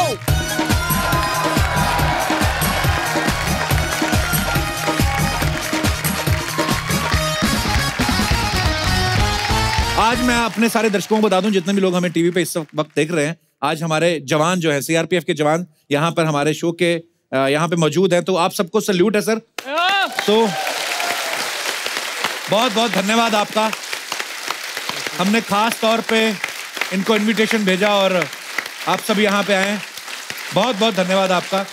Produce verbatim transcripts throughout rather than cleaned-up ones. Show. आज मैं अपने सारे दर्शकों को बता दूं, जितने भी लोग हमें टीवी पे इस वक्त देख रहे हैं, आज हमारे जवान जो है सीआरपीएफ के जवान यहाँ पर हमारे शो के यहाँ पे मौजूद हैं, तो आप सबको सल्यूट है सर। तो बहुत बहुत धन्यवाद आपका। हमने खास तौर पे इनको इनविटेशन भेजा और आप सब यहाँ पे आए, बहुत बहुत धन्यवाद आपका।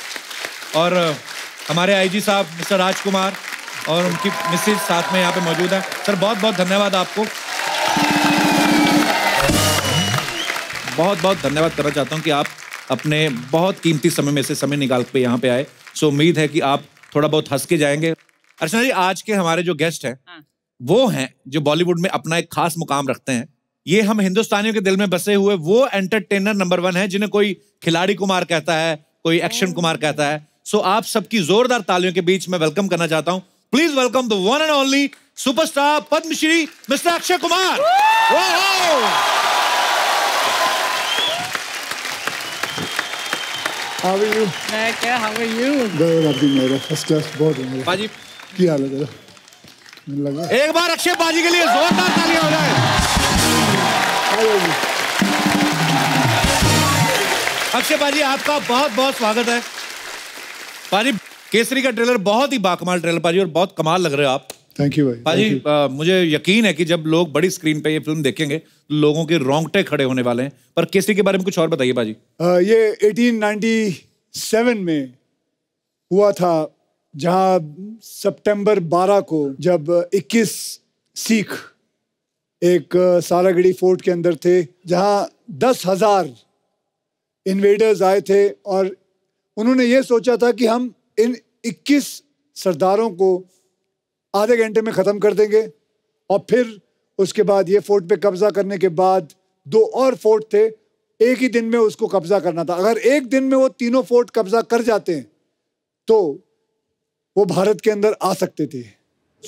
और हमारे आईजी साहब मिस्टर राजकुमार और उनकी मिसेज साथ में यहाँ पे मौजूद है। सर बहुत बहुत धन्यवाद आपको, बहुत बहुत धन्यवाद करना चाहता हूं कि आप अपने बहुत कीमती समय में से समय निकाल के यहाँ पे आए। सो उम्मीद है कि आप थोड़ा बहुत हंस के जाएंगे। अर्चना जी, आज के हमारे जो गेस्ट हैं हाँ। वो हैं जो बॉलीवुड में अपना एक खास मुकाम रखते हैं। ये हम हिंदुस्तानियों के दिल में बसे हुए वो एंटरटेनर नंबर वन है, जिन्हें कोई खिलाड़ी कुमार कहता है, कोई एक्शन कुमार कहता है। सो आप सबकी जोरदार तालियों के बीच मैं वेलकम करना चाहता हूँ। Please welcome the one and only superstar Padmashri mister Akshay Kumar. How are you? मैं क्या? How are you? Good, अभी मेरा first class बहुत है। पाजी क्या हाल है तेरा? एक बार अक्षय पाजी के लिए जोरदार तालियां हो जाए। अक्षय पाजी, आपका बहुत बहुत स्वागत है। पाजी, केसरी का ट्रेलर बहुत ही बाकमाल ट्रेलर पाजी, और बहुत कमाल लग रहे हो आप। थैंक यू भाई। पाजी आ, मुझे यकीन है कि जब लोग बड़ी स्क्रीन पे ये फिल्म देखेंगे तो लोगों के रोंगटे खड़े होने वाले हैं। पर केसरी के बारे में कुछ और बताइए पाजी। आ, ये अठारह सौ सत्तानवे में हुआ था, जहाँ सितंबर बारह को जब इक्कीस सिख एक सारागढ़ी फोर्ट के अंदर थे, जहाँ दस हजार इन्वेडर्स आए थे और उन्होंने ये सोचा था कि हम इन इक्कीस सरदारों को आधे घंटे में ख़त्म कर देंगे। और फिर उसके बाद ये फोर्ट पे कब्जा करने के बाद दो और फोर्ट थे, एक ही दिन में उसको कब्जा करना था। अगर एक दिन में वो तीनों फोर्ट कब्जा कर जाते हैं तो वो भारत के अंदर आ सकते थे।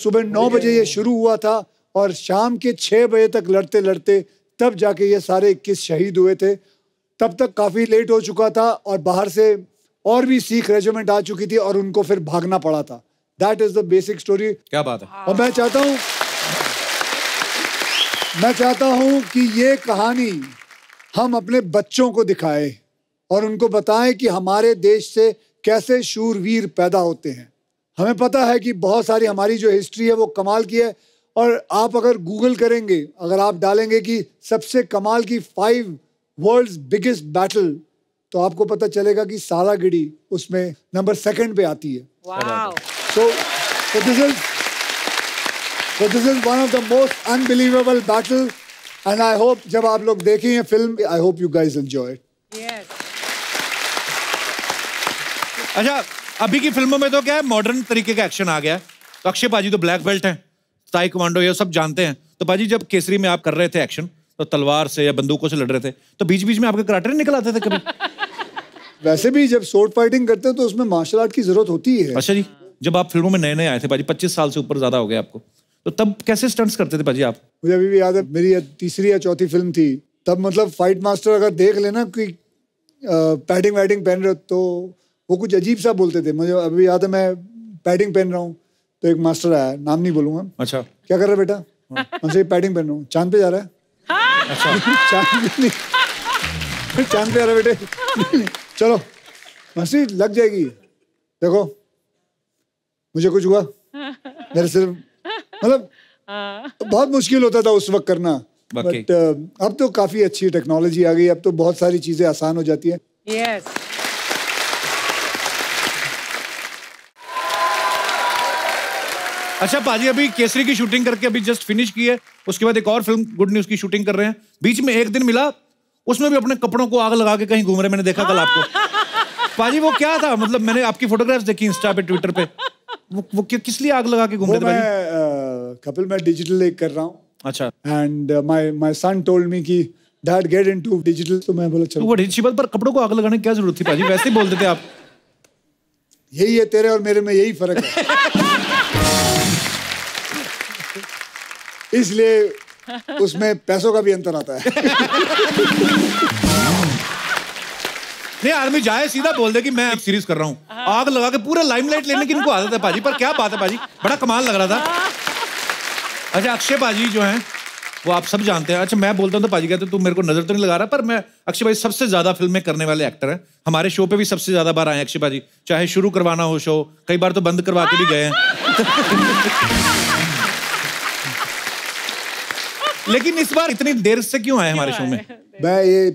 सुबह नौ बजे ये शुरू हुआ था और शाम के छः बजे तक लड़ते लड़ते तब जाके ये सारे इक्कीस शहीद हुए थे। तब तक काफ़ी लेट हो चुका था और बाहर से और भी सिख रेजिमेंट आ चुकी थी और उनको फिर भागना पड़ा था। That is the basic story. क्या बात है। और मैं चाहता हूँ मैं चाहता हूँ कि ये कहानी हम अपने बच्चों को दिखाएं और उनको बताएं कि हमारे देश से कैसे शूरवीर पैदा होते हैं। हमें पता है कि बहुत सारी हमारी जो हिस्ट्री है वो कमाल की है। और आप अगर गूगल करेंगे, अगर आप डालेंगे कि सबसे कमाल की फाइव वर्ल्ड्स बिगेस्ट बैटल, तो आपको पता चलेगा कि सारागढ़ी उसमें नंबर सेकंड पे आती है। Wow. So, so this is so this is one of the most unbelievable battle, and I hope जब आप लोग देखें ये film, I hope you guys enjoy it. Yes. अच्छा, अभी की फिल्मों में तो क्या है, मॉडर्न तरीके का एक्शन आ गया है। तो अक्षय पाजी तो ब्लैक बेल्ट हैं, थाई कमांडो ये सब जानते हैं। तो पाजी, जब केसरी में आप कर रहे थे एक्शन, तो तलवार से या बंदूकों से लड़ रहे थे, तो बीच बीच में आपके कराटे निकल आते थे कभी? वैसे भी जब शॉर्ट फाइटिंग करते हैं तो उसमें मार्शल आर्ट की जरूरत होती है। अच्छा जी, जब आप फिल्मों में नए नए आए थे पाजी, पच्चीस साल से ऊपर ज्यादा हो गए आपको, तो तब कैसे स्टंट्स करते थे पाजी आप? मुझे अभी भी याद है, मेरी तीसरी या चौथी फिल्म थी तब। मतलब फाइट मास्टर अगर देख लेना कि पैडिंग वैडिंग पहन रहे हो तो वो कुछ अजीब सा बोलते थे। मुझे अभी याद है, मैं पैडिंग पहन रहा हूँ तो एक मास्टर आया, नाम नहीं बोलूँगा। अच्छा, क्या कर रहा बेटा? मुझसे पैडिंग पहन रहा हूँ। चांद पे जा रहा है? चांद पे आ रहा बेटे? चलो मसी लग जाएगी, देखो मुझे कुछ हुआ मेरे सिर्फ, मतलब बहुत मुश्किल होता था उस वक्त करना। बट अब तो काफी अच्छी टेक्नोलॉजी आ गई, अब तो बहुत सारी चीजें आसान हो जाती हैं। यस। अच्छा पाजी, अभी केसरी की शूटिंग करके अभी जस्ट फिनिश की है, उसके बाद एक और फिल्म गुड न्यूज की शूटिंग कर रहे हैं। बीच में एक दिन मिला, उसमें भी अपने कपड़ों को आग लगा के कहीं घूम रहे, मैंने देखा कल आपको। पाजी वो क्या था? मतलब मैंने आपकी फोटोग्राफ्स देखी इंस्टा पे, ट्विटर पे, वो, वो किस लिए आग लगा के घूम रहे थे पाजी? मैं, uh, कपिल मैं डिजिटल एक कर रहा हूँ। अच्छा। And my my son told me कि डैड गेट इनटू डिजिटल, तो मैं बोला चलो। वो अच्छी बात, पर कपड़ों को आग लगाने की क्या जरूरत थी पाजी? वैसे ही बोल देते आप। यही है तेरे और मेरे में, यही फर्क है। इसलिए उसमें पैसों का भी अंतर आता है। नहीं आर्मी जाए सीधा बोल दे कि मैं अब सीरीज कर रहा हूँ। आग लगा के पूरा लाइमलाइट लेने की इनको आदत है पाजी। पर क्या बात है पाजी, बड़ा कमाल लग रहा था। अच्छा अक्षय पाजी जो हैं वो आप सब जानते हैं। अच्छा मैं बोलता हूँ तो पाजी कहते तू मेरे को नजर तो नहीं लगा रहा, पर मैं अक्षय भाई सबसे ज्यादा फिल्में करने वाले एक्टर हैं। हमारे शो पे भी सबसे ज्यादा बार आए अक्षय पाजी, चाहे शुरू करवाना हो शो, कई बार तो बंद करवा के भी गए हैं। लेकिन इस बार इतनी देर से क्यों आए हमारे शो में? मैं ये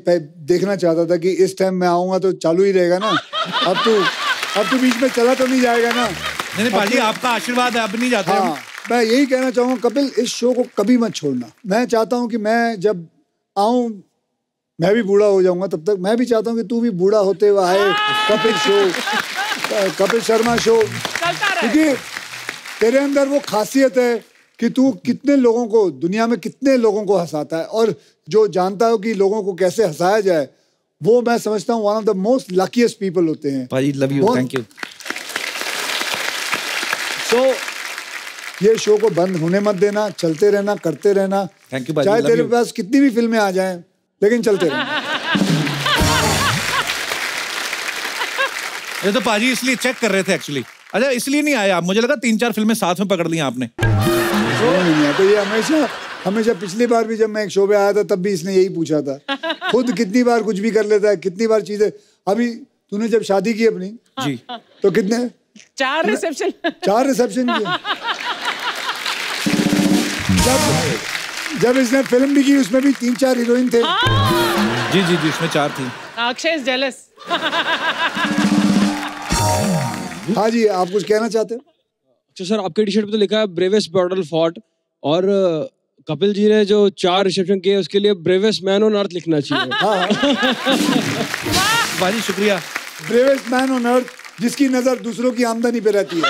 देखना चाहता था कि इस टाइम मैं आऊंगा तो चालू ही रहेगा ना। अब तो अब तो बीच में चला तो नहीं जाएगा ना। नहीं पाजी आपका आशीर्वाद है, अब नहीं जाते। हाँ, मैं यही कहना चाहूँगा कपिल, इस शो को कभी मत छोड़ना। मैं चाहता हूँ कि मैं जब आऊँ मैं भी बूढ़ा हो जाऊँगा, तब तक मैं भी चाहता हूँ कि तू भी बूढ़ा होते हुए आए कपिल शो, कपिल शर्मा शो। क्योंकि तेरे अंदर वो खासियत है कि तू कितने लोगों को, दुनिया में कितने लोगों को हंसाता है, और जो जानता हो कि लोगों को कैसे हंसाया जाए, वो मैं समझता हूँ one of the most luckiest people होते हैं। भाई love you, thank you. So ये शो को बंद होने मत देना, चलते रहना, करते रहना। थैंक यू भाई, चाहे तेरे पास कितनी भी फिल्में आ जाएं, लेकिन चलते रहना। ये तो पाजी इसलिए चेक कर रहे थे एक्चुअली। अच्छा इसलिए नहीं आया आप, मुझे लगा तीन चार फिल्में साथ में पकड़ ली आपने। नहीं है तो ये हमेशा हमेशा पिछली बार भी जब मैं एक शो पे आया था तब भी इसने यही पूछा था। खुद कितनी बार कुछ भी कर लेता है, कितनी बार चीजें। अभी तूने जब शादी की अपनी जी, तो कितने चार रिसेप्शन चार रिसेप्शन किए। जब जब इसने फिल्म भी की उसमें भी तीन चार हीरोइन थे। जी जी जी, इसमें चार थी। Akshay is jealous. हाँ जी, आप कुछ कहना चाहते हो? अच्छा सर, आपके टी शर्ट पे तो लिखा है ब्रेवेस्ट बैटल फॉट, और कपिल जी ने जो चार रिसेप्शन किए उसके लिए ब्रेवेस्ट मैन ऑन अर्थ लिखना चाहिए। हाँ भाई शुक्रिया। ब्रेवेस्ट मैन ऑन अर्थ जिसकी नज़र दूसरों की आमदनी पे रहती है।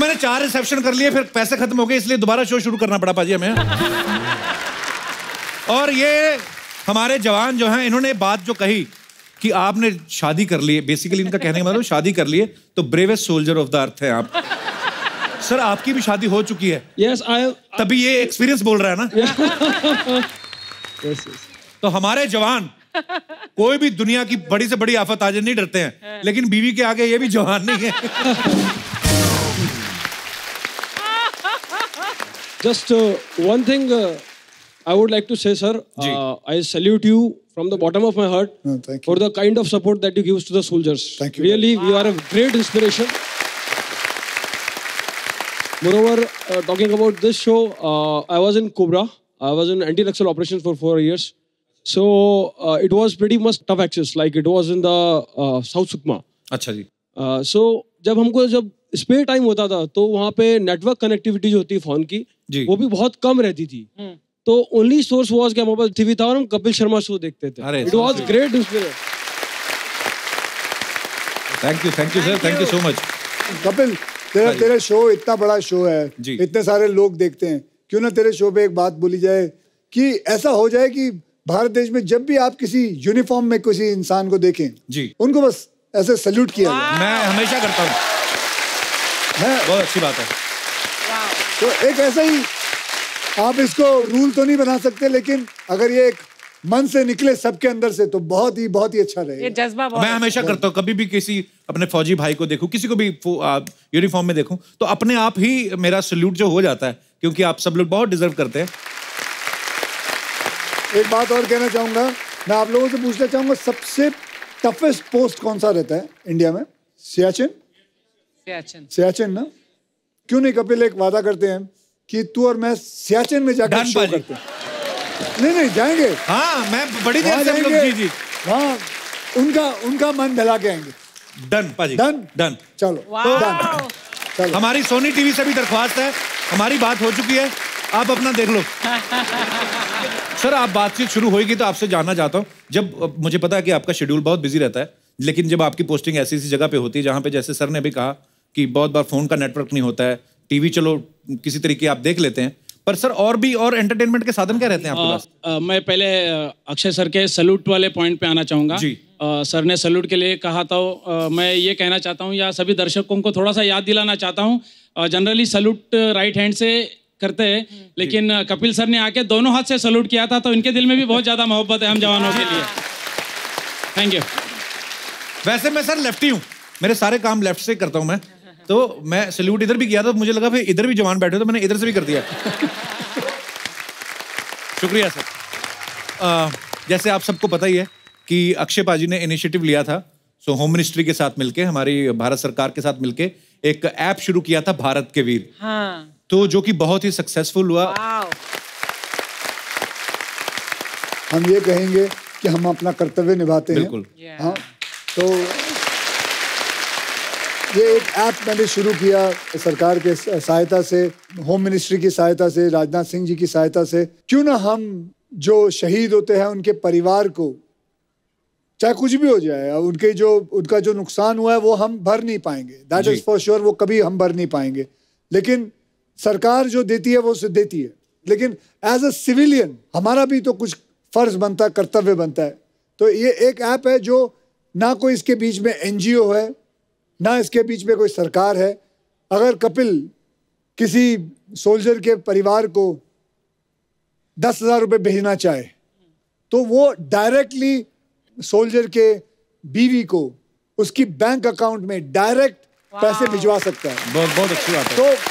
मैंने चार रिसेप्शन कर लिए, फिर पैसे खत्म हो गए, इसलिए दोबारा शो शुरू करना पड़ा पाजी हमें। और ये हमारे जवान जो हैं इन्होंने बात जो कही कि आपने शादी कर ली, बेसिकली इनका कहने का मतलब शादी कर लिए तो bravest soldier of the earth हैं आप। सर आपकी भी शादी हो चुकी है? यस yes, आई तभी ये एक्सपीरियंस बोल रहा है ना। yes, yes. तो हमारे जवान कोई भी दुनिया की बड़ी से बड़ी आफत आज नहीं डरते हैं, लेकिन बीवी के आगे ये भी जवान नहीं है। Just one thing I would like to say sir, I salute you from the bottom of my heart. No, thank you. For the kind of support that you give to the soldiers. Thank you. Really, wow. You are a great inspiration. Moreover, uh, talking about this show, uh, I was in Cobra. I was in anti-nexal operations for four years. So, uh, it was pretty much tough access. Like, it was in the uh, South Sukma. Achha ji. Uh, so, जब हमको जब spare time होता था, तो वहाँ पे network connectivity जो होती है phone की, वो भी बहुत कम रहती थी. Hmm. तो ओनली सोर्स वाज कि हमारे पास टीवी था और हम कपिल शर्मा शो देखते थे। It was great experience. Thank you, thank you sir, thank you so much. Kapil तेरा तेरा शो इतना बड़ा शो है, इतने सारे लोग देखते हैं, क्यों ना तेरे शो पे एक बात बोली जाए कि ऐसा हो जाए कि भारत देश में जब भी आप किसी यूनिफॉर्म में किसी इंसान को देखें जी, उनको बस ऐसे सैल्यूट किया जाए। मैं हमेशा करता हूँ, बहुत अच्छी बात है। तो एक ऐसा ही, आप इसको रूल तो नहीं बना सकते, लेकिन अगर ये एक मन से निकले सबके अंदर से तो बहुत ही बहुत ही अच्छा रहेगा। ये जज्बा मैं हमेशा करता हूँ, कभी भी किसी अपने फौजी भाई को देखूँ, किसी को भी यूनिफॉर्म में देखूँ, तो अपने आप ही मेरा सल्यूट जो हो जाता है, क्योंकि आप सब लोग बहुत डिजर्व करते हैं। एक बात और कहना चाहूँगा मैं, आप लोगों से पूछना चाहूँगा सबसे टफेस्ट पोस्ट कौन सा रहता है इंडिया में? सियाचिन। सियाचिन ना? क्यों नहीं कपिल, एक वादा करते हैं कि तू और मैं सियाचिन में जाकर शो करते हैं। नहीं नहीं जाएंगे। हाँ मैं बड़ी देर से जी जी। हाँ उनका उनका मन बहला के आएंगे। डन पाजी। Done done. चलो डन। चलो हमारी सोनी टीवी से भी दरख्वास्त है, हमारी बात हो चुकी है, आप अपना देख लो। सर आप बातचीत शुरू होगी तो आपसे जानना चाहता हूँ, जब मुझे पता है कि आपका शेड्यूल बहुत बिजी रहता है, लेकिन जब आपकी पोस्टिंग ऐसी ऐसी जगह पे होती है जहाँ पे जैसे सर ने भी कहा कि बहुत बार फोन का नेटवर्क नहीं होता है, टीवी चलो किसी तरीके आप देख लेते हैं, पर सर और भी और एंटरटेनमेंट के साधन क्या रहते हैं आपके पास? आ, मैं पहले अक्षय सर के सैल्यूट वाले पॉइंट पे आना चाहूँगा। जी आ, सर ने सैल्यूट के लिए कहा था, आ, मैं ये कहना चाहता हूँ या सभी दर्शकों को थोड़ा सा याद दिलाना चाहता हूँ, जनरली सैल्यूट राइट हैंड से करते हैं, लेकिन कपिल सर ने आके दोनों हाथ से सलूट किया था, तो इनके दिल में भी बहुत ज्यादा मोहब्बत है हम जवानों के लिए। Thank you. वैसे मैं सर लेफ्टी हूँ, मेरे सारे काम लेफ्ट से करता हूँ मैं, तो मैं सल्यूट इधर भी किया था, मुझे लगा फिर इधर भी जवान बैठे, तो मैंने इधर से भी कर दिया। शुक्रिया सर। जैसे आप सबको पता ही है कि अक्षय पाजी ने इनिशिएटिव लिया था, सो होम मिनिस्ट्री के साथ मिलके, हमारी भारत सरकार के साथ मिलके एक ऐप शुरू किया था, भारत के वीर। हाँ। तो जो कि बहुत ही सक्सेसफुल हुआ। हम ये कहेंगे कि हम अपना कर्तव्य निभाते हैं। बिल्कुल। हाँ, तो ये एक ऐप मैंने शुरू किया सरकार के सहायता से, होम मिनिस्ट्री की सहायता से, राजनाथ सिंह जी की सहायता से। क्यों ना हम जो शहीद होते हैं उनके परिवार को, चाहे कुछ भी हो जाए, उनके जो उनका जो नुकसान हुआ है वो हम भर नहीं पाएंगे, दैट इज फॉर श्योर, वो कभी हम भर नहीं पाएंगे, लेकिन सरकार जो देती है वो देती है, लेकिन एज अ सिविलियन हमारा भी तो कुछ फर्ज बनता है, कर्तव्य बनता है। तो ये एक ऐप है जो ना कोई इसके बीच में एन जी ओ है, ना इसके बीच में कोई सरकार है। अगर कपिल किसी सोल्जर के परिवार को दस हज़ार रुपये भेजना चाहे तो वो डायरेक्टली सोल्जर के बीवी को उसकी बैंक अकाउंट में डायरेक्ट पैसे भिजवा सकता है। बहुत बहुत अच्छी बात है। तो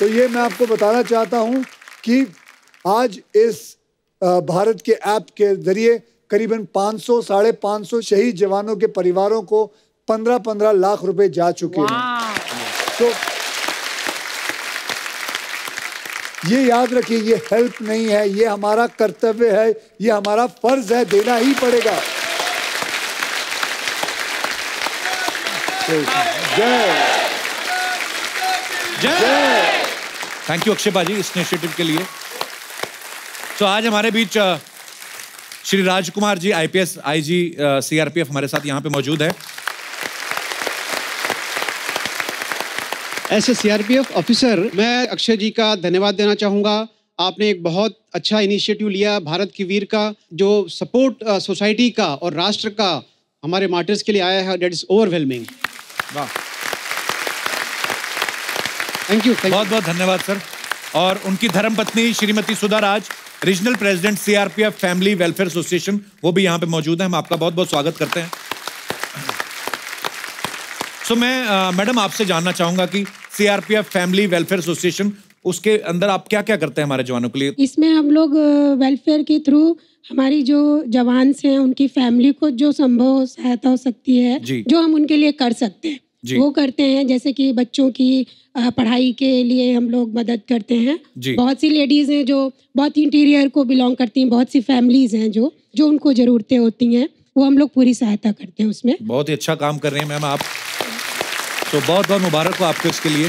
तो ये मैं आपको बताना चाहता हूँ कि आज इस भारत के ऐप के ज़रिए करीबन पाँच सौ साढ़े पाँच सौ शहीद जवानों के परिवारों को पंद्रह पंद्रह लाख रुपए जा चुके हैं। तो ये याद रखिए, ये हेल्प नहीं है, ये हमारा कर्तव्य है, ये हमारा फर्ज है, देना ही पड़ेगा। जय जय। थैंक यू अक्षय भाजी इस इनिशिएटिव के लिए। तो so, आज हमारे बीच Shri Rajkumar ji, IPS IG CRPF, हमारे साथ यहाँ पे मौजूद है। ऐसे सीआरपीएफ ऑफिसर, मैं अक्षय जी का धन्यवाद देना चाहूँगा। आपने एक बहुत अच्छा इनिशिएटिव लिया भारत की वीर का, जो सपोर्ट सोसाइटी का और राष्ट्र का हमारे मार्टर्स के लिए आया है, डेट इज ओवरवेलमिंग। वाह, थैंक यू, बहुत बहुत धन्यवाद सर। और उनकी धर्मपत्नी Shrimati Sudha Raj, regional president CRPF family welfare association, वो भी यहाँ पे मौजूद है। हम आपका बहुत बहुत स्वागत करते हैं। सो so, मैं मैडम आपसे जानना चाहूंगा कि सीआरपीएफ फैमिली वेलफेयर एसोसिएशन, उसके अंदर आप क्या क्या करते हैं हमारे जवानों के लिए? इसमें हम लोग वेलफेयर के थ्रू हमारी जो जवान से हैं उनकी फैमिली को जो संभव सहायता हो सकती है, जो हम उनके लिए कर सकते हैं वो करते हैं। जैसे कि बच्चों की पढ़ाई के लिए हम लोग मदद करते हैं। बहुत सी लेडीज हैं जो बहुत इंटीरियर को बिलोंग करती हैं, बहुत सी फैमिलीज हैं जो जो उनको ज़रूरतें होती हैं, वो हम लोग पूरी सहायता करते हैं उसमें। बहुत ही अच्छा काम कर रहे हैं मैम आप, तो बहुत बहुत मुबारक हो आपको इसके लिए।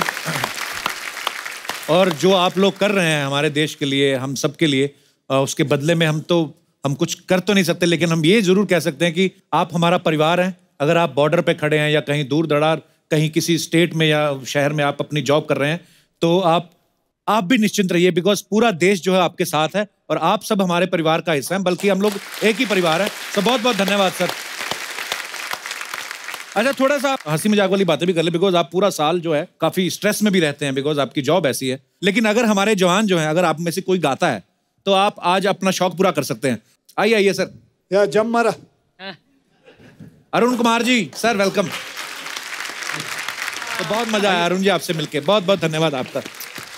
और जो आप लोग कर रहे हैं हमारे देश के लिए, हम सब के लिए, उसके बदले में हम तो हम कुछ कर तो नहीं सकते, लेकिन हम ये जरूर कह सकते हैं कि आप हमारा परिवार हैं। अगर आप बॉर्डर पे खड़े हैं या कहीं दूर दरार कहीं किसी स्टेट में या शहर में आप अपनी जॉब कर रहे हैं, तो आप आप भी निश्चिंत रहिए, बिकॉज पूरा देश जो है आपके साथ है और आप सब हमारे परिवार का हिस्सा है, बल्कि हम लोग एक ही परिवार है। तो बहुत बहुत धन्यवाद सर। अच्छा, थोड़ा सा हंसी मजाक वाली बातें भी कर ले, बिकॉज आप पूरा साल जो है काफी स्ट्रेस में भी रहते हैं, बिकॉज आपकी जॉब ऐसी है। लेकिन अगर हमारे जवान जो हैं, अगर आप में से कोई गाता है तो आप आज अपना शौक पूरा कर सकते हैं। आइए आइए सर। या जम मारा अरुण कुमार जी, सर वेलकम। तो बहुत मजा आया अरुण जी आपसे मिलकर, बहुत बहुत धन्यवाद आपका।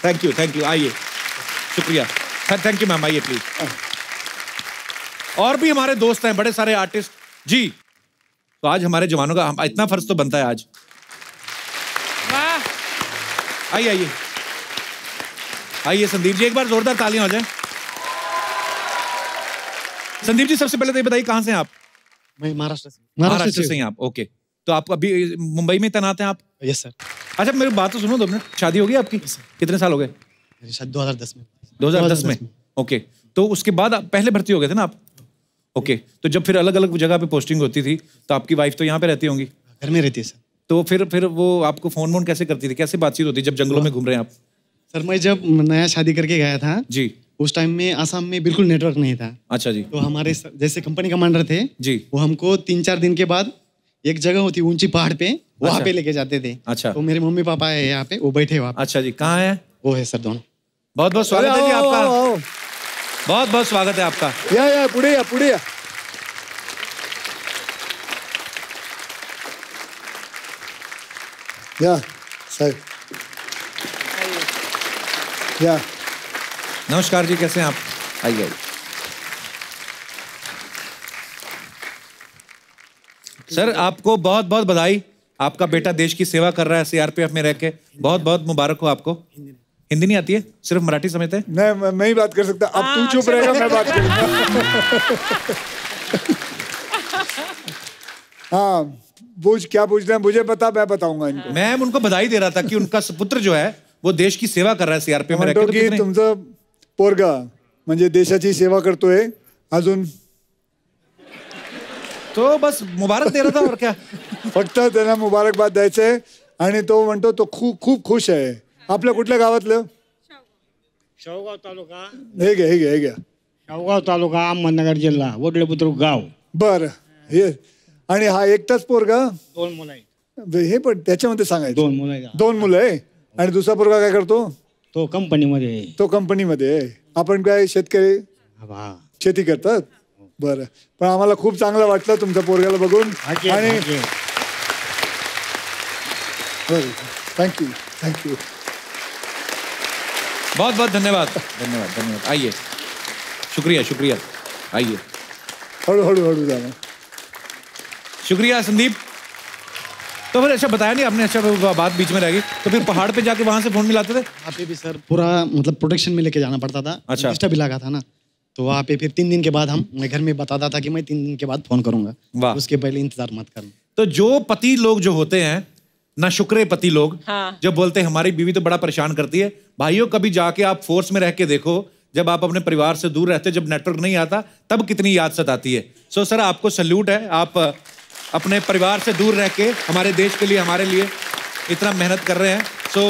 थैंक यू, थैंक यू, आइए, शुक्रिया, थैंक यू मैम, आइए प्लीज। और भी हमारे दोस्त हैं, बड़े सारे आर्टिस्ट जी, तो आज हमारे जवानों का हम, इतना फर्ज तो बनता है आज। वाह, आइए आइए आइए संदीप जी, एक बार जोरदार तालियां हो जाए। संदीप जी, सबसे पहले तो ये बताइए कहाँ से हैं आप? मैं महाराष्ट्र से। महाराष्ट्र से हैं आप, ओके। तो आप अभी मुंबई में तैनात हैं आप? Yes sir. अच्छा, मेरी बात तो सुनो दो मिनट। शादी हो गई आपकी? कितने साल हो गए? दो हजार दस में। दो हजार दस में, ओके। तो उसके बाद पहले भर्ती हो गए थे ना आप? Okay okay. तो जब फिर अलग अलग जगह पे पोस्टिंग होती थी तो आपकी वाइफ तो यहाँ पे रहती होंगी? घर में रहती है सर। तो फिर फिर वो आपको फोन वोन कैसे करती थी, कैसे बातचीत होती जब जंगलों में घूम रहे हैं आप? सर, मैं जब नया शादी करके गया था जी, उस टाइम में आसाम में बिल्कुल नेटवर्क नहीं था। अच्छा जी। तो हमारे जैसे कंपनी कमांडर थे जी, वो हमको तीन चार दिन के बाद एक जगह होती ऊंची पहाड़ पे, वहाँ पे लेके जाते थे। अच्छा। तो मेरे मम्मी पापा है यहाँ पे, वो बैठे वहाँ। अच्छा जी, कहाँ है वो? है सर दोनों। बहुत बहुत स्वागत है जी आपका, बहुत बहुत स्वागत है आपका। या या पुढे या पुढे या। या साहब। या नमस्कार जी, कैसे हैं आप? आइए। सर आपको बहुत बहुत बधाई, आपका बेटा देश की सेवा कर रहा है सीआरपीएफ में रह के, बहुत बहुत मुबारक हो आपको। हिंदी नहीं आती है, सिर्फ मराठी समझते हैं? नहीं, मैं ही बात कर सकता। अब तू चुप रहेगा, मैं बात करूँगा। हाँ, पूछ क्या पूछना है मुझे पता, मैं बताऊँगा इनको। मैं उनको बधाई दे रहा था कि उनका पुत्र जो है वो देश की सेवा कर रहा है सीआरपीएफ में रह के। तुमचा पोरगा म्हणजे देशाची सेवा करतोय अजून, तो बस मुबारक दे रहा था और क्या। फक्त त्यांना मुबारकबाद द्यायचं आहे आणि तो म्हणतो तो खूप खूप खुश आहे। आपलं कुठल्या गावातलं? शेवगाव तालुका, हे घ्या हे घ्या हे घ्या, शेवगाव तालुका अहमदनगर जिल्हा वडले बुद्रुक गाव। बरं, हे आणि हा एकटाच पोरगा? दोन मुलं आहेत हे, पण त्याच्यामध्ये सांगायचं दोन मुलं आहेत, दोन मुलं आहे। आणि दुसरा पोरगा काय करतो? तो कंपनीमध्ये, तो कंपनीमध्ये। आपण काय शेतकरी, शेती करतात? बरं, पण आम्हाला खूप चांगलं वाटलं तुमच्या पोरग्याला बघून आणि बरं, थँक्यू थँक्यू, बहुत बहुत धन्यवाद धन्यवाद धन्यवाद। आइए, शुक्रिया शुक्रिया, आइए। हळू हळू हळू जाना, शुक्रिया संदीप। तो फिर अच्छा बताया नहीं आपने, अच्छा बात बीच में रह गई, तो फिर पहाड़ पे जाके वहाँ से फोन मिलाते थे? वहाँ पे भी सर पूरा मतलब प्रोटेक्शन में लेके जाना पड़ता था। अच्छा, एक्स्ट्रा भी लगा था ना, तो वहाँ पे फिर तीन दिन के बाद हम, मैं घर में बताता था कि मैं तीन दिन के बाद फोन करूँगा, उसके पहले इंतजार मत करना। तो जो पति लोग जो होते हैं ना, शुक्रे पति लोग, हाँ। जब बोलते हैं हमारी बीवी तो बड़ा परेशान करती है, भाइयों कभी जाके आप फोर्स में रह के देखो, जब आप अपने परिवार से दूर रहते, जब नेटवर्क नहीं आता, तब कितनी याद सताती है। सो सर आपको सल्यूट है, आप अपने परिवार से दूर रह के हमारे देश के लिए, हमारे लिए इतना मेहनत कर रहे हैं। सो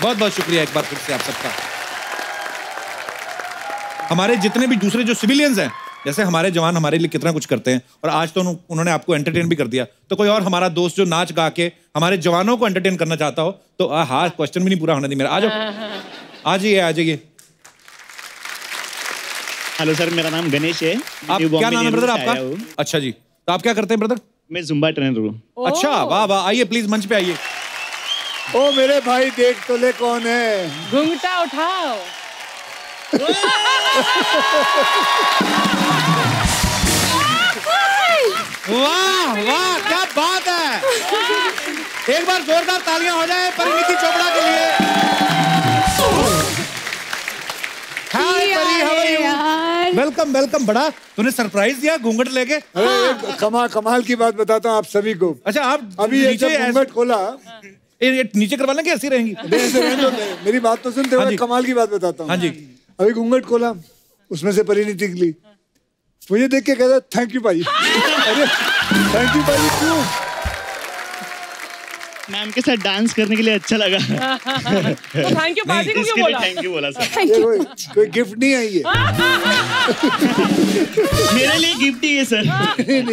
बहुत बहुत शुक्रिया एक बार फिर से आप सबका। हमारे जितने भी दूसरे जो सिविलियंस हैं, जैसे हमारे जवान हमारे लिए कितना कुछ करते हैं, और आज तो उन्होंने आपको एंटरटेन भी कर दिया, तो कोई और हमारा दोस्त जो नाच गा के हमारे जवानों को एंटरटेन करना चाहता हो तो हाँ, क्वेश्चन भी नहीं पूरा होने दी मेरा, आ जाओ आ जाइए आ जाइए। हेलो सर, मेरा नाम गणेश है। आप क्या नाम है ब्रदर आपका? अच्छा जी, तो आप क्या करते हैं ब्रदर? मैं जुम्बा ट्रेनर हूँ। अच्छा, वाह वाह, आइए प्लीज मंच पे आइए। ओ मेरे भाई देख तो ले कौन है, घूंघटा उठाओ। वाह वाह, क्या बात है। एक बार जोरदार तालियां हो जाए परिणीति चोपड़ा के लिए। Hi Pari, how are you? Welcome welcome. बड़ा तूने सरप्राइज दिया घूंघट लेके। अरे कमाल कमाल की बात बताता हूँ आप सभी को। अच्छा, आप अभी घूंघट खोला, ये नीचे करवाना क्या ऐसी रहेंगी? मेरी बात तो सुनते हो, कमाल की बात बताता हूँ। हाँ जी, अभी घूंघट खोला, उसमें से परिणीति निकली, मुझे देख के कहता थैंक यू भाई। अरे थैंक यू भाई क्यों? मैम के साथ डांस करने के लिए अच्छा लगा। तो थैंक यू भाई को क्यों बोला? थैंक यू बोला सर। ये कोई कोई गिफ्ट नहीं आई है मेरे लिए, गिफ्ट ही है सर।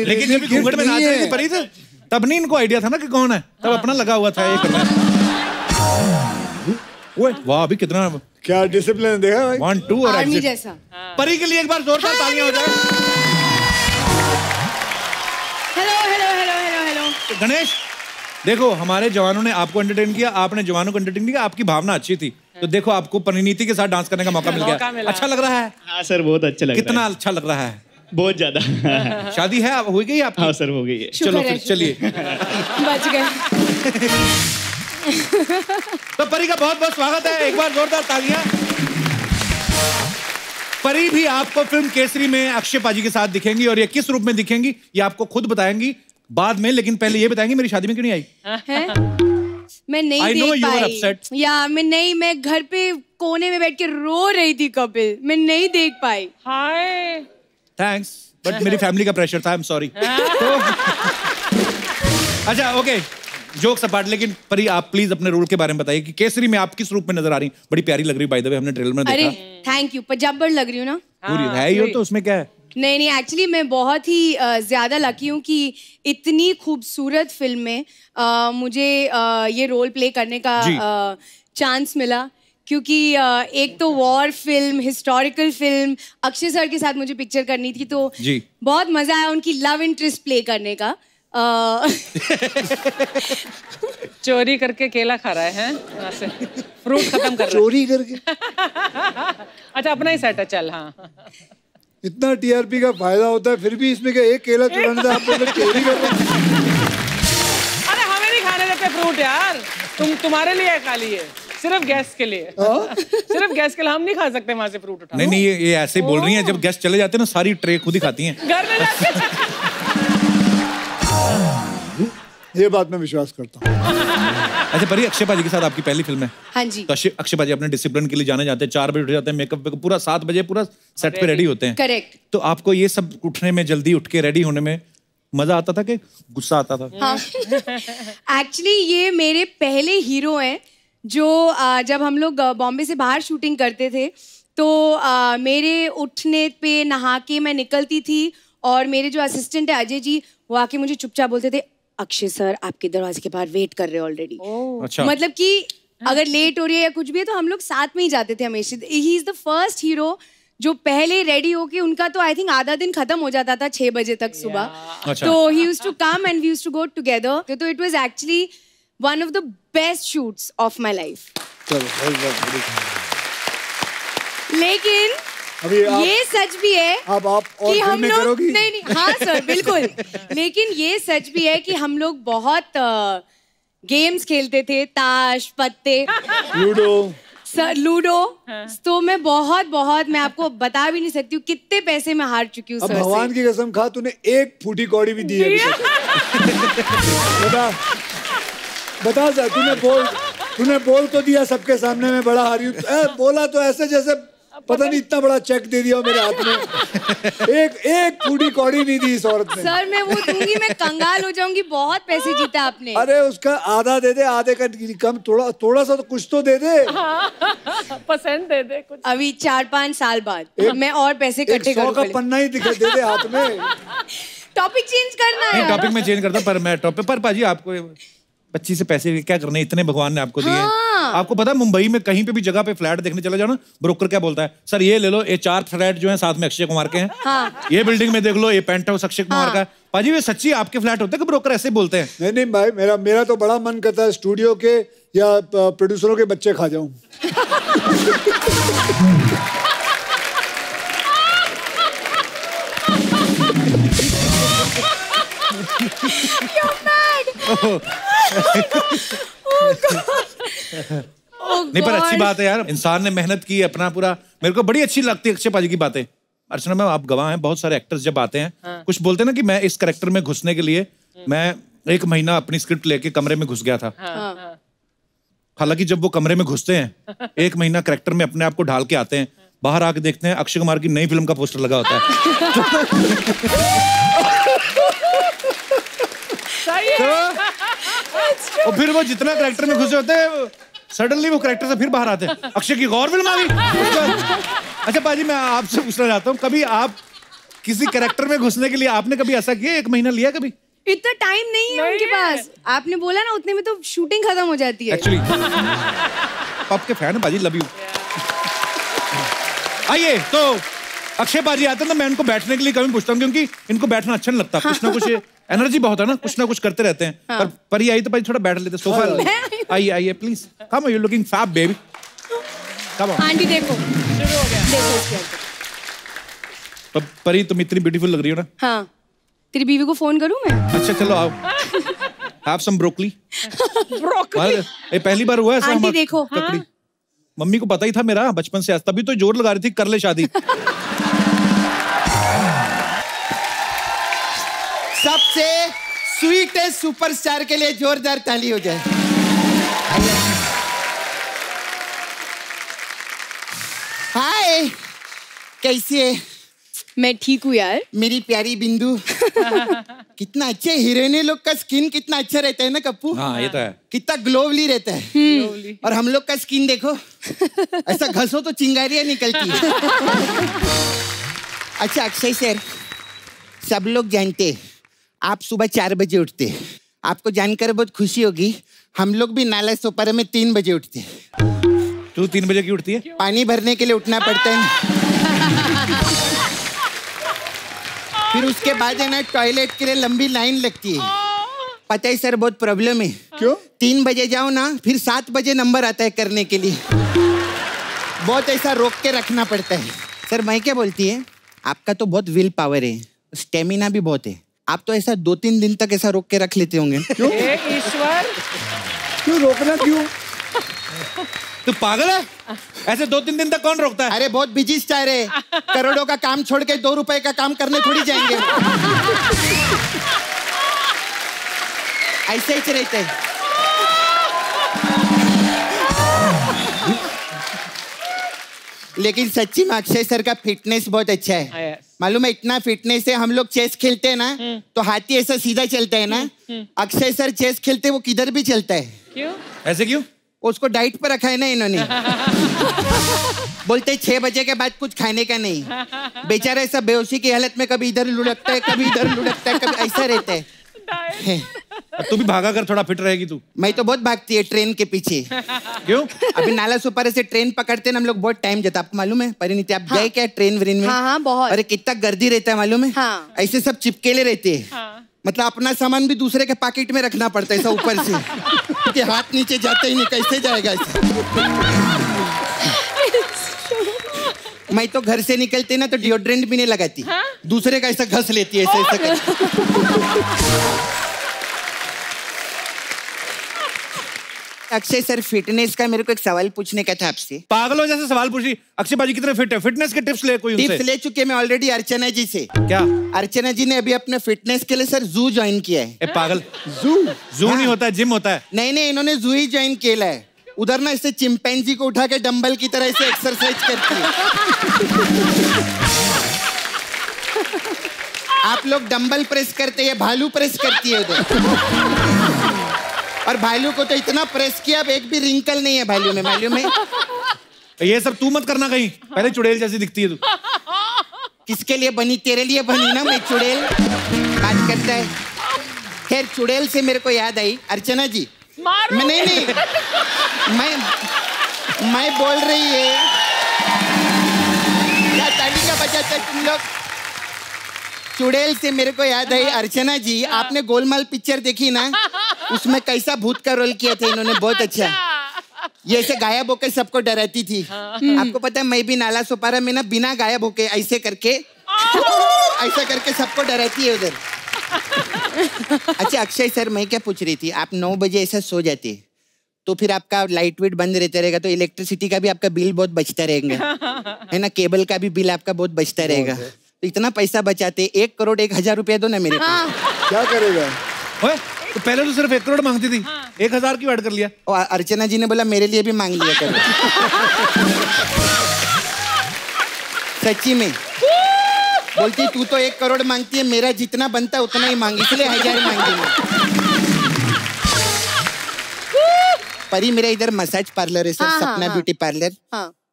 लेकिन जब घूंघट में नाच रही थी परी सर, तब नहीं इनको आइडिया था ना कि कौन है, तब अपना लगा हुआ था एक। वाह, अभी कितना क्या डिसिप्लिन देखा भाई, वन टू और आर्मी जैसा। परी के लिए एक बार जोरदार तालियां हो जाए। Hello hello hello hello hello Ganesh, देखो हमारे जवानों ने आपको एंटरटेन किया, आपने जवानों को एंटरटेन किया, आपकी भावना अच्छी थी, तो देखो आपको परिणीति के साथ डांस करने का मौका मिल गया। अच्छा लग रहा है? हाँ सर, बहुत अच्छा लग रहा है। कितना अच्छा लग रहा है? बहुत ज्यादा। शादी है हो गई आपकी? हाँ सर, हो गई है। चलो फिर चलिए, बच गए। तो परी का बहुत बहुत स्वागत है, एक बार जोरदार तालियां। परी भी आपको फिल्म केसरी में अक्षय पाजी के साथ दिखेंगी, और ये किस रूप में दिखेंगी ये आपको खुद बताएंगी बाद में, लेकिन पहले ये बताएंगी मेरी शादी में क्यों नहीं आई? मैं नहीं देख पाई या मैं नहीं, मैं घर पे कोने में बैठ के रो रही थी कपिल, मैं नहीं देख पाई। हाय थैंक्स, बट मेरी फैमिली का प्रेशर था, आई एम सॉरी। अच्छा ओके, जोक्स अपार्ट, लेकिन परी आप प्लीज अपने रोल के बारे में बताइए कि केसरी में आप किस रूप में नजर आ रही हैं? बड़ी प्यारी लग रही, बाय द वे हमने ट्रेलर में देखा। अरे थैंक यू, पंजाबी लग रही हूँ ना पूरी है ये, तो उसमें क्या है? नहीं नहीं, एक्चुअली मैं बहुत ही ज़्यादा लकी हूँ कि इतनी खूबसूरत फिल्म में मुझे ये रोल प्ले करने का चांस मिला। क्योंकि एक तो war film, historical film, Akshay sir के साथ मुझे पिक्चर करनी थी, तो बहुत मजा आया उनकी लव इंटरेस्ट प्ले करने का. चोरी करके केला खा रहा है, वहाँ से फ्रूट खत्म कर रहा है. चोरी करके. अच्छा अपना ही सेट है, चल. हाँ, इतना टीआरपी का फायदा होता है, फिर भी इसमें क्या एक केला चुराने से आप लोग चोरी कर रहे हैं? अरे हमें नहीं खाने देते फ्रूट यार, तुम तुम्हारे लिए खाली है, सिर्फ गैस के लिए. सिर्फ गैस के लिए हम नहीं खा सकते वहाँ से फ्रूट उठा. नहीं नहीं, ये ऐसे बोल रही है, जब गैस चले जाते हैं ना सारी ट्रे खुद ही खाती है घर में जाके. ये बात मैं विश्वास करता हूँ. अच्छा परी, अक्षय पाजी के साथ आपकी पहली फिल्म है. हाँ जी. तो अक्षय पाजी अपने डिसिप्लिन के लिए जाने जाते हैं, चार बजे उठ जाते हैं, मेकअप पे पूरा सात बजे पूरा सेट पे रेडी होते हैं. करेक्ट. तो आपको ये सब उठने में, जल्दी उठ के रेडी होने में मजा आता था कि गुस्सा आता था? हाँ. एक्चुअली ये मेरे पहले हीरो हैं जो जब हम लोग बॉम्बे से बाहर शूटिंग करते थे तो मेरे उठने पे नहा के मैं निकलती थी और मेरे जो असिस्टेंट है अजय जी, वो आके मुझे चुपचाप बोलते थे अक्षय सर आपके दरवाजे के बाहर वेट कर रहे ऑलरेडी. अच्छा. मतलब कि अगर लेट हो रही है या कुछ भी है तो हम लोग साथ में ही जाते थे हमेशा. He is the first hero जो पहले रेडी होके, उनका तो आई थिंक आधा दिन खत्म हो जाता था छह बजे तक सुबह. तो he used to come and we used to go together. तो it was actually one of the best shoots of my life. लेकिन ये सच भी है कि हम लोग नहीं नहीं हाँ सर बिल्कुल. लेकिन ये सच भी है कि हम लोग बहुत गेम्स खेलते थे, ताश, पत्ते, लूडो. सर लूडो तो मैं बहुत बहुत मैं आपको बता भी नहीं सकती हूँ कितने पैसे मैं हार चुकी हूँ. भगवान की कसम खा, तूने एक फूटी कौड़ी भी दी है? बता बता सर, तूने बोल तूने बोल तो दिया सबके सामने मैं बड़ा हारी हूँ, बोला तो ऐसे जैसे पता नहीं इतना बड़ा चेक दे दिया मेरे हाथ में. एक एक पूरी कौड़ी नहीं दी इस औरत ने. सर मैं वो दूंगी मैं कंगाल हो जाऊंगी, बहुत पैसे जीता आपने. अरे उसका आधा दे दे, आधे का कम, थोड़ा थोड़ा सा तो कुछ तो दे दे, परसेंट दे दे कुछ. अभी चार पाँच साल बाद मैं और पैसे इकट्ठे करूंगी. सौ का पन्ना ही दिखा दे दे हाथ में. टॉपिक चेंज करना है. टॉपिक में चेंज करता पर मैं टॉपिक पर पाजी आपको पच्चीस से पैसे क्या करने, इतने भगवान ने आपको दिए. आपको पता है मुंबई में कहीं पे भी जगह पे फ्लैट देखने चले जाओ ना, ब्रोकर क्या बोलता है? सर ये ले लो, ये चार फ्लैट जो हैं साथ में अक्षय कुमार के हैं. हाँ. ये बिल्डिंग में देख लो, ये पेंट हाउस अक्षय कुमार का. पाजी ये सच्ची आपके फ्लैट होते हैं कि ब्रोकर ऐसे बोलते हैं? नहीं नहीं भाई, मेरा मेरा तो बड़ा मन करता है स्टूडियो के या प्रोड्यूसरों के बच्चे खा जाऊं. नहीं पर अच्छी बात है यार, इंसान ने मेहनत की अपना पूरा. मेरे को बड़ी अच्छी लगती है अक्षय पाजी की बातें. अर्चना मैम आप गवाह हैं, बहुत सारे एक्टर्स जब आते हैं हाँ. कुछ बोलते हैं ना कि मैं इस करेक्टर में घुसने के लिए मैं एक महीना अपनी स्क्रिप्ट लेके कमरे में घुस गया था. हाँ. हाँ. हालांकि जब वो कमरे में घुसते हैं एक महीना करेक्टर में अपने आप को ढाल के आते हैं, बाहर आके देखते हैं अक्षय कुमार की नई फिल्म का पोस्टर लगा होता है. और फिर वो जितना करेक्टर में घुसे होते हैं सडनली वो करेक्टर से फिर बाहर आते हैं, अक्षय की गौर फिल्म आ गई. अच्छा पाजी मैं आपसे पूछना चाहता हूँ, कभी आप किसी करेक्टर में घुसने के लिए आपने कभी ऐसा किया? एक महीना लिया कभी? इतना टाइम नहीं है उनके पास. आपने बोला ना उतने में तो शूटिंग खत्म हो जाती है. एक्चुअली आपके फैन पाजी, लव यू. आइए तो अक्षय पाजी आते हैं ना, मैं इनको बैठने के लिए कभी पूछता हूँ क्योंकि इनको बैठना अच्छा नहीं लगता. कुछ ना कुछ एनर्जी बहुत है ना, कुछ ना कुछ करते रहते हैं. हाँ. पर परी आई तो भाई थोड़ा बैठ लेते सोफा. आइए आइए please, come on, you looking fab baby, come on. Aunty देखो शुरू हो गया, देखो. पर परी तुम इतनी ब्यूटीफुल लग रही हो ना. हाँ. तेरी बीवी को फोन करूं मैं? अच्छा चलो आओ. Have some broccoli. ब्रोकली ये पहली बार हुआ ऐसा. आंटी देखो, मम्मी को पता ही था मेरा बचपन से, तभी तो जोर लगा रही थी कर ले शादी. सबसे स्वीटेस्ट सुपरस्टार के लिए जोरदार ताली हो जाए. हाय कैसी है? मैं ठीक हूँ यार. मेरी प्यारी बिंदु. कितना अच्छे हीरोइने लोग का स्किन कितना अच्छा रहता है ना कप्पू. हाँ ये तो है, कितना ग्लोवली रहता है. और हम लोग का स्किन देखो, ऐसा घसो तो चिंगारियाँ निकलती है. अच्छा अक्षय सर, सब लोग जानते हैं आप सुबह चार बजे उठते हैं, आपको जानकर बहुत खुशी होगी. हम लोग भी नाला सोपारा में तीन बजे उठते हैं. तू तीन बजे क्यों उठती है? पानी भरने के लिए उठना पड़ता है। फिर उसके बाद है ना टॉयलेट के लिए लंबी लाइन लगती है। पता है सर बहुत प्रॉब्लम है। क्यों? तीन बजे जाओ ना फिर सात बजे नंबर आता है करने के लिए। बहुत ऐसा रोक के रखना पड़ता है। सर मैं क्या बोलती है, आपका तो बहुत विल पावर है, स्टेमिना भी बहुत है, आप तो ऐसा दो तीन दिन तक ऐसा रोक के रख लेते होंगे। क्यों ईश्वर, क्यों रोकना, क्यों? तू पागल है, ऐसे दो तीन दिन तक कौन रोकता है? अरे बहुत बिजी स्टार है, करोड़ों का काम छोड़ के दो रुपए का काम करने थोड़ी जाएंगे। ऐसे ही रहते हैं। लेकिन सच्ची में अक्षय सर का फिटनेस बहुत अच्छा है। मालूम है इतना फिटनेस है, हम लोग चेस खेलते हैं ना तो हाथी ऐसा सीधा चलता है ना, अक्षय सर चेस खेलते वो किधर भी चलता है। क्यों ऐसे? क्यों? उसको डाइट पर रखा है ना इन्होंने। बोलते छह बजे के बाद कुछ खाने का नहीं। बेचारा ऐसा बेहोशी की हालत में कभी इधर लुढ़कता है कभी इधर लुढ़कता है, कभी ऐसा रहता है। तू भी भागा कर, थोड़ा फिट रहेगी तू। मैं तो बहुत भागती है ट्रेन के पीछे। क्यों? अभी नाला सुपारा से ट्रेन पकड़ते ना हम लोग, बहुत टाइम जाता। आपको मालूम है परिणीति, आप गए क्या ट्रेन व्रेन में? हाँ बहुत। अरे कितना गर्दी रहता है मालूम है, ऐसे सब चिपकेले रहते है, मतलब अपना सामान भी दूसरे के पॉकेट में रखना पड़ता है ऐसा ऊपर से कि हाथ नीचे जाते ही नहीं, कैसे जाएगा ऐसे। मैं तो घर से निकलते ना तो डिओड्रेंट भी नहीं लगाती। हा? दूसरे का ऐसा घस लेती है ऐसा ऐसा। अक्षय सर फिटनेस का मेरे को एक सवाल पूछने का था आपसे। पागलों जैसे सवाल पूछी। अक्षय बाजी कितने फिट है? फिटनेस के टिप्स ले कोई उनसे। टिप्स ले चुके मैं ऑलरेडी अर्चना जी से। क्या? अर्चना जी ने अभी अपने फिटनेस के लिए सर जू ज्वाइन किया है। ए पागल, जू जू नहीं होता है, जिम होता है। नहीं नहीं, इन्होंने जू ही ज्वाइन किया है। उधर ना इससे चिंपैंजी को उठा के डम्बल की तरह इसे एक्सरसाइज करती है। आप लोग डम्बल प्रेस करते हैं, भालू प्रेस करती है उधर। और भालू को तो इतना प्रेस किया अब एक भी रिंकल नहीं है भालू में। भालू में ये सब तू मत करना कहीं, पहले चुड़ैल जैसी दिखती है तू। किसके लिए बनी? तेरे लिए बनी ना मैं चुड़ैल। बात करता है। खैर चुड़ैल से मेरे को याद आई अर्चना जी, मैं नहीं नहीं मैं मैं बोल रही है क्या ताली का बजाते तुम लोग? चुड़ैल से मेरे को याद आई अर्चना जी, आपने गोलमाल पिक्चर देखी ना, उसमें कैसा भूत का रोल किया था इन्होंने, बहुत अच्छा। ये ऐसे गायब होके सबको डराती थी। आपको पता है मैं भी नाला सुपारा में ना बिना गायब होके ऐसे करके ऐसा करके सबको डराती है उधर। अच्छा अक्षय सर मैं क्या पूछ रही थी, आप नौ बजे ऐसा सो जाते तो फिर आपका लाइट वेट बंद रहता रहेगा तो इलेक्ट्रिसिटी का भी आपका बिल बहुत बचता रहेगा है ना, केबल का भी बिल आपका बहुत बचता रहेगा, तो इतना पैसा बचाते। एक करोड़ एक हजार रुपया दो ना मेरे को। क्या करेगा? तो पहले तो सिर्फ एक करोड़ मांगती थी। हाँ। एक हजार क्यों ऐड कर लिया? और अर्चना जी ने बोला मेरे लिए भी मांग लिया कर। सच्ची में बोलती तू तो एक करोड़ मांगती है, मेरा जितना बनता उतना ही मांग, इसलिए हजार मांगी। परी मेरा इधर मसाज पार्लर है सर। हाँ, सपना हाँ, beauty parlour.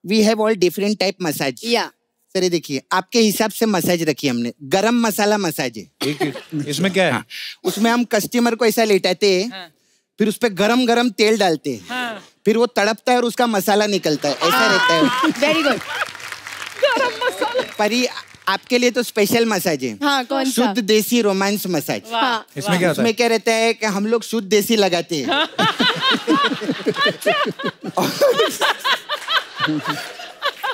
We have all different type massage. या सर देखिए आपके हिसाब से मसाज रखी हमने, गरम मसाला मसाज है। इसमें क्या है? हाँ। उसमें हम कस्टमर को ऐसा लेटाते हैं। हाँ। फिर उस पर गरम गरम तेल डालते हैं। हाँ। फिर वो तड़पता है और उसका मसाला निकलता है, ऐसा रहता है। वेरी गुड, गरम मसाला। परी आपके लिए तो स्पेशल मसाज है। हाँ, कौन सा? शुद्ध देसी रोमांस मसाज। हाँ। इसमें क्या? इसमें क्या रहता है कि हम लोग शुद्ध देसी लगाते हैं।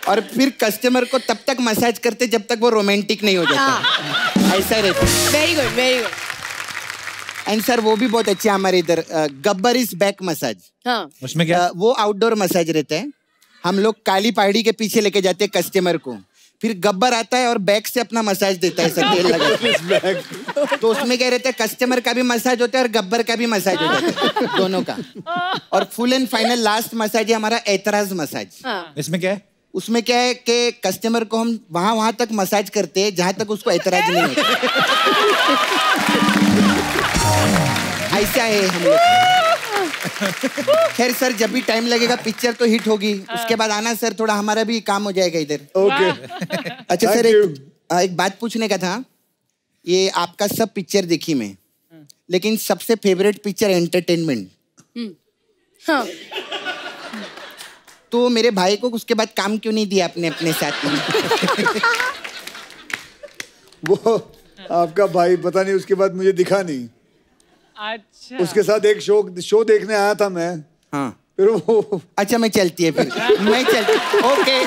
और फिर कस्टमर को तब तक मसाज करते जब तक वो रोमांटिक नहीं हो जाता, ऐसा रहता है। Very good very good. And sir वो भी बहुत अच्छे हमारे इधर गब्बर इज बैक मसाज। हाँ। उसमें क्या? आ, वो आउटडोर मसाज रहता है, हम लोग काली पहाड़ी के पीछे लेके जाते हैं कस्टमर को, फिर गब्बर आता है और बैक से अपना मसाज देता है सर, तेल लगा। तो उसमें क्या रहता है कस्टमर का भी मसाज होता है और गब्बर का भी मसाज हो जाता है, दोनों का। और full and final last massage है हमारा एतराज मसाज। इसमें क्या है? उसमें क्या है कि कस्टमर को हम वहां वहां तक मसाज करते हैं जहां तक उसको ऐतराज नहीं होता। ऐसा है हम लोग। खैर सर जब भी टाइम लगेगा पिक्चर तो हिट होगी, उसके बाद आना सर, थोड़ा हमारा भी काम हो जाएगा इधर। ओके। अच्छा सर एक, एक बात पूछने का था, ये आपका सब पिक्चर देखी मैं, लेकिन सबसे फेवरेट पिक्चर एंटरटेनमेंट। हाँ तो मेरे भाई को उसके बाद काम क्यों नहीं दिया आपने अपने साथ में? वो आपका भाई पता नहीं उसके बाद मुझे दिखा नहीं। अच्छा। उसके साथ एक शो शो देखने आया था मैं। हाँ। फिर वो अच्छा मैं चलती है फिर मैं चलती ओके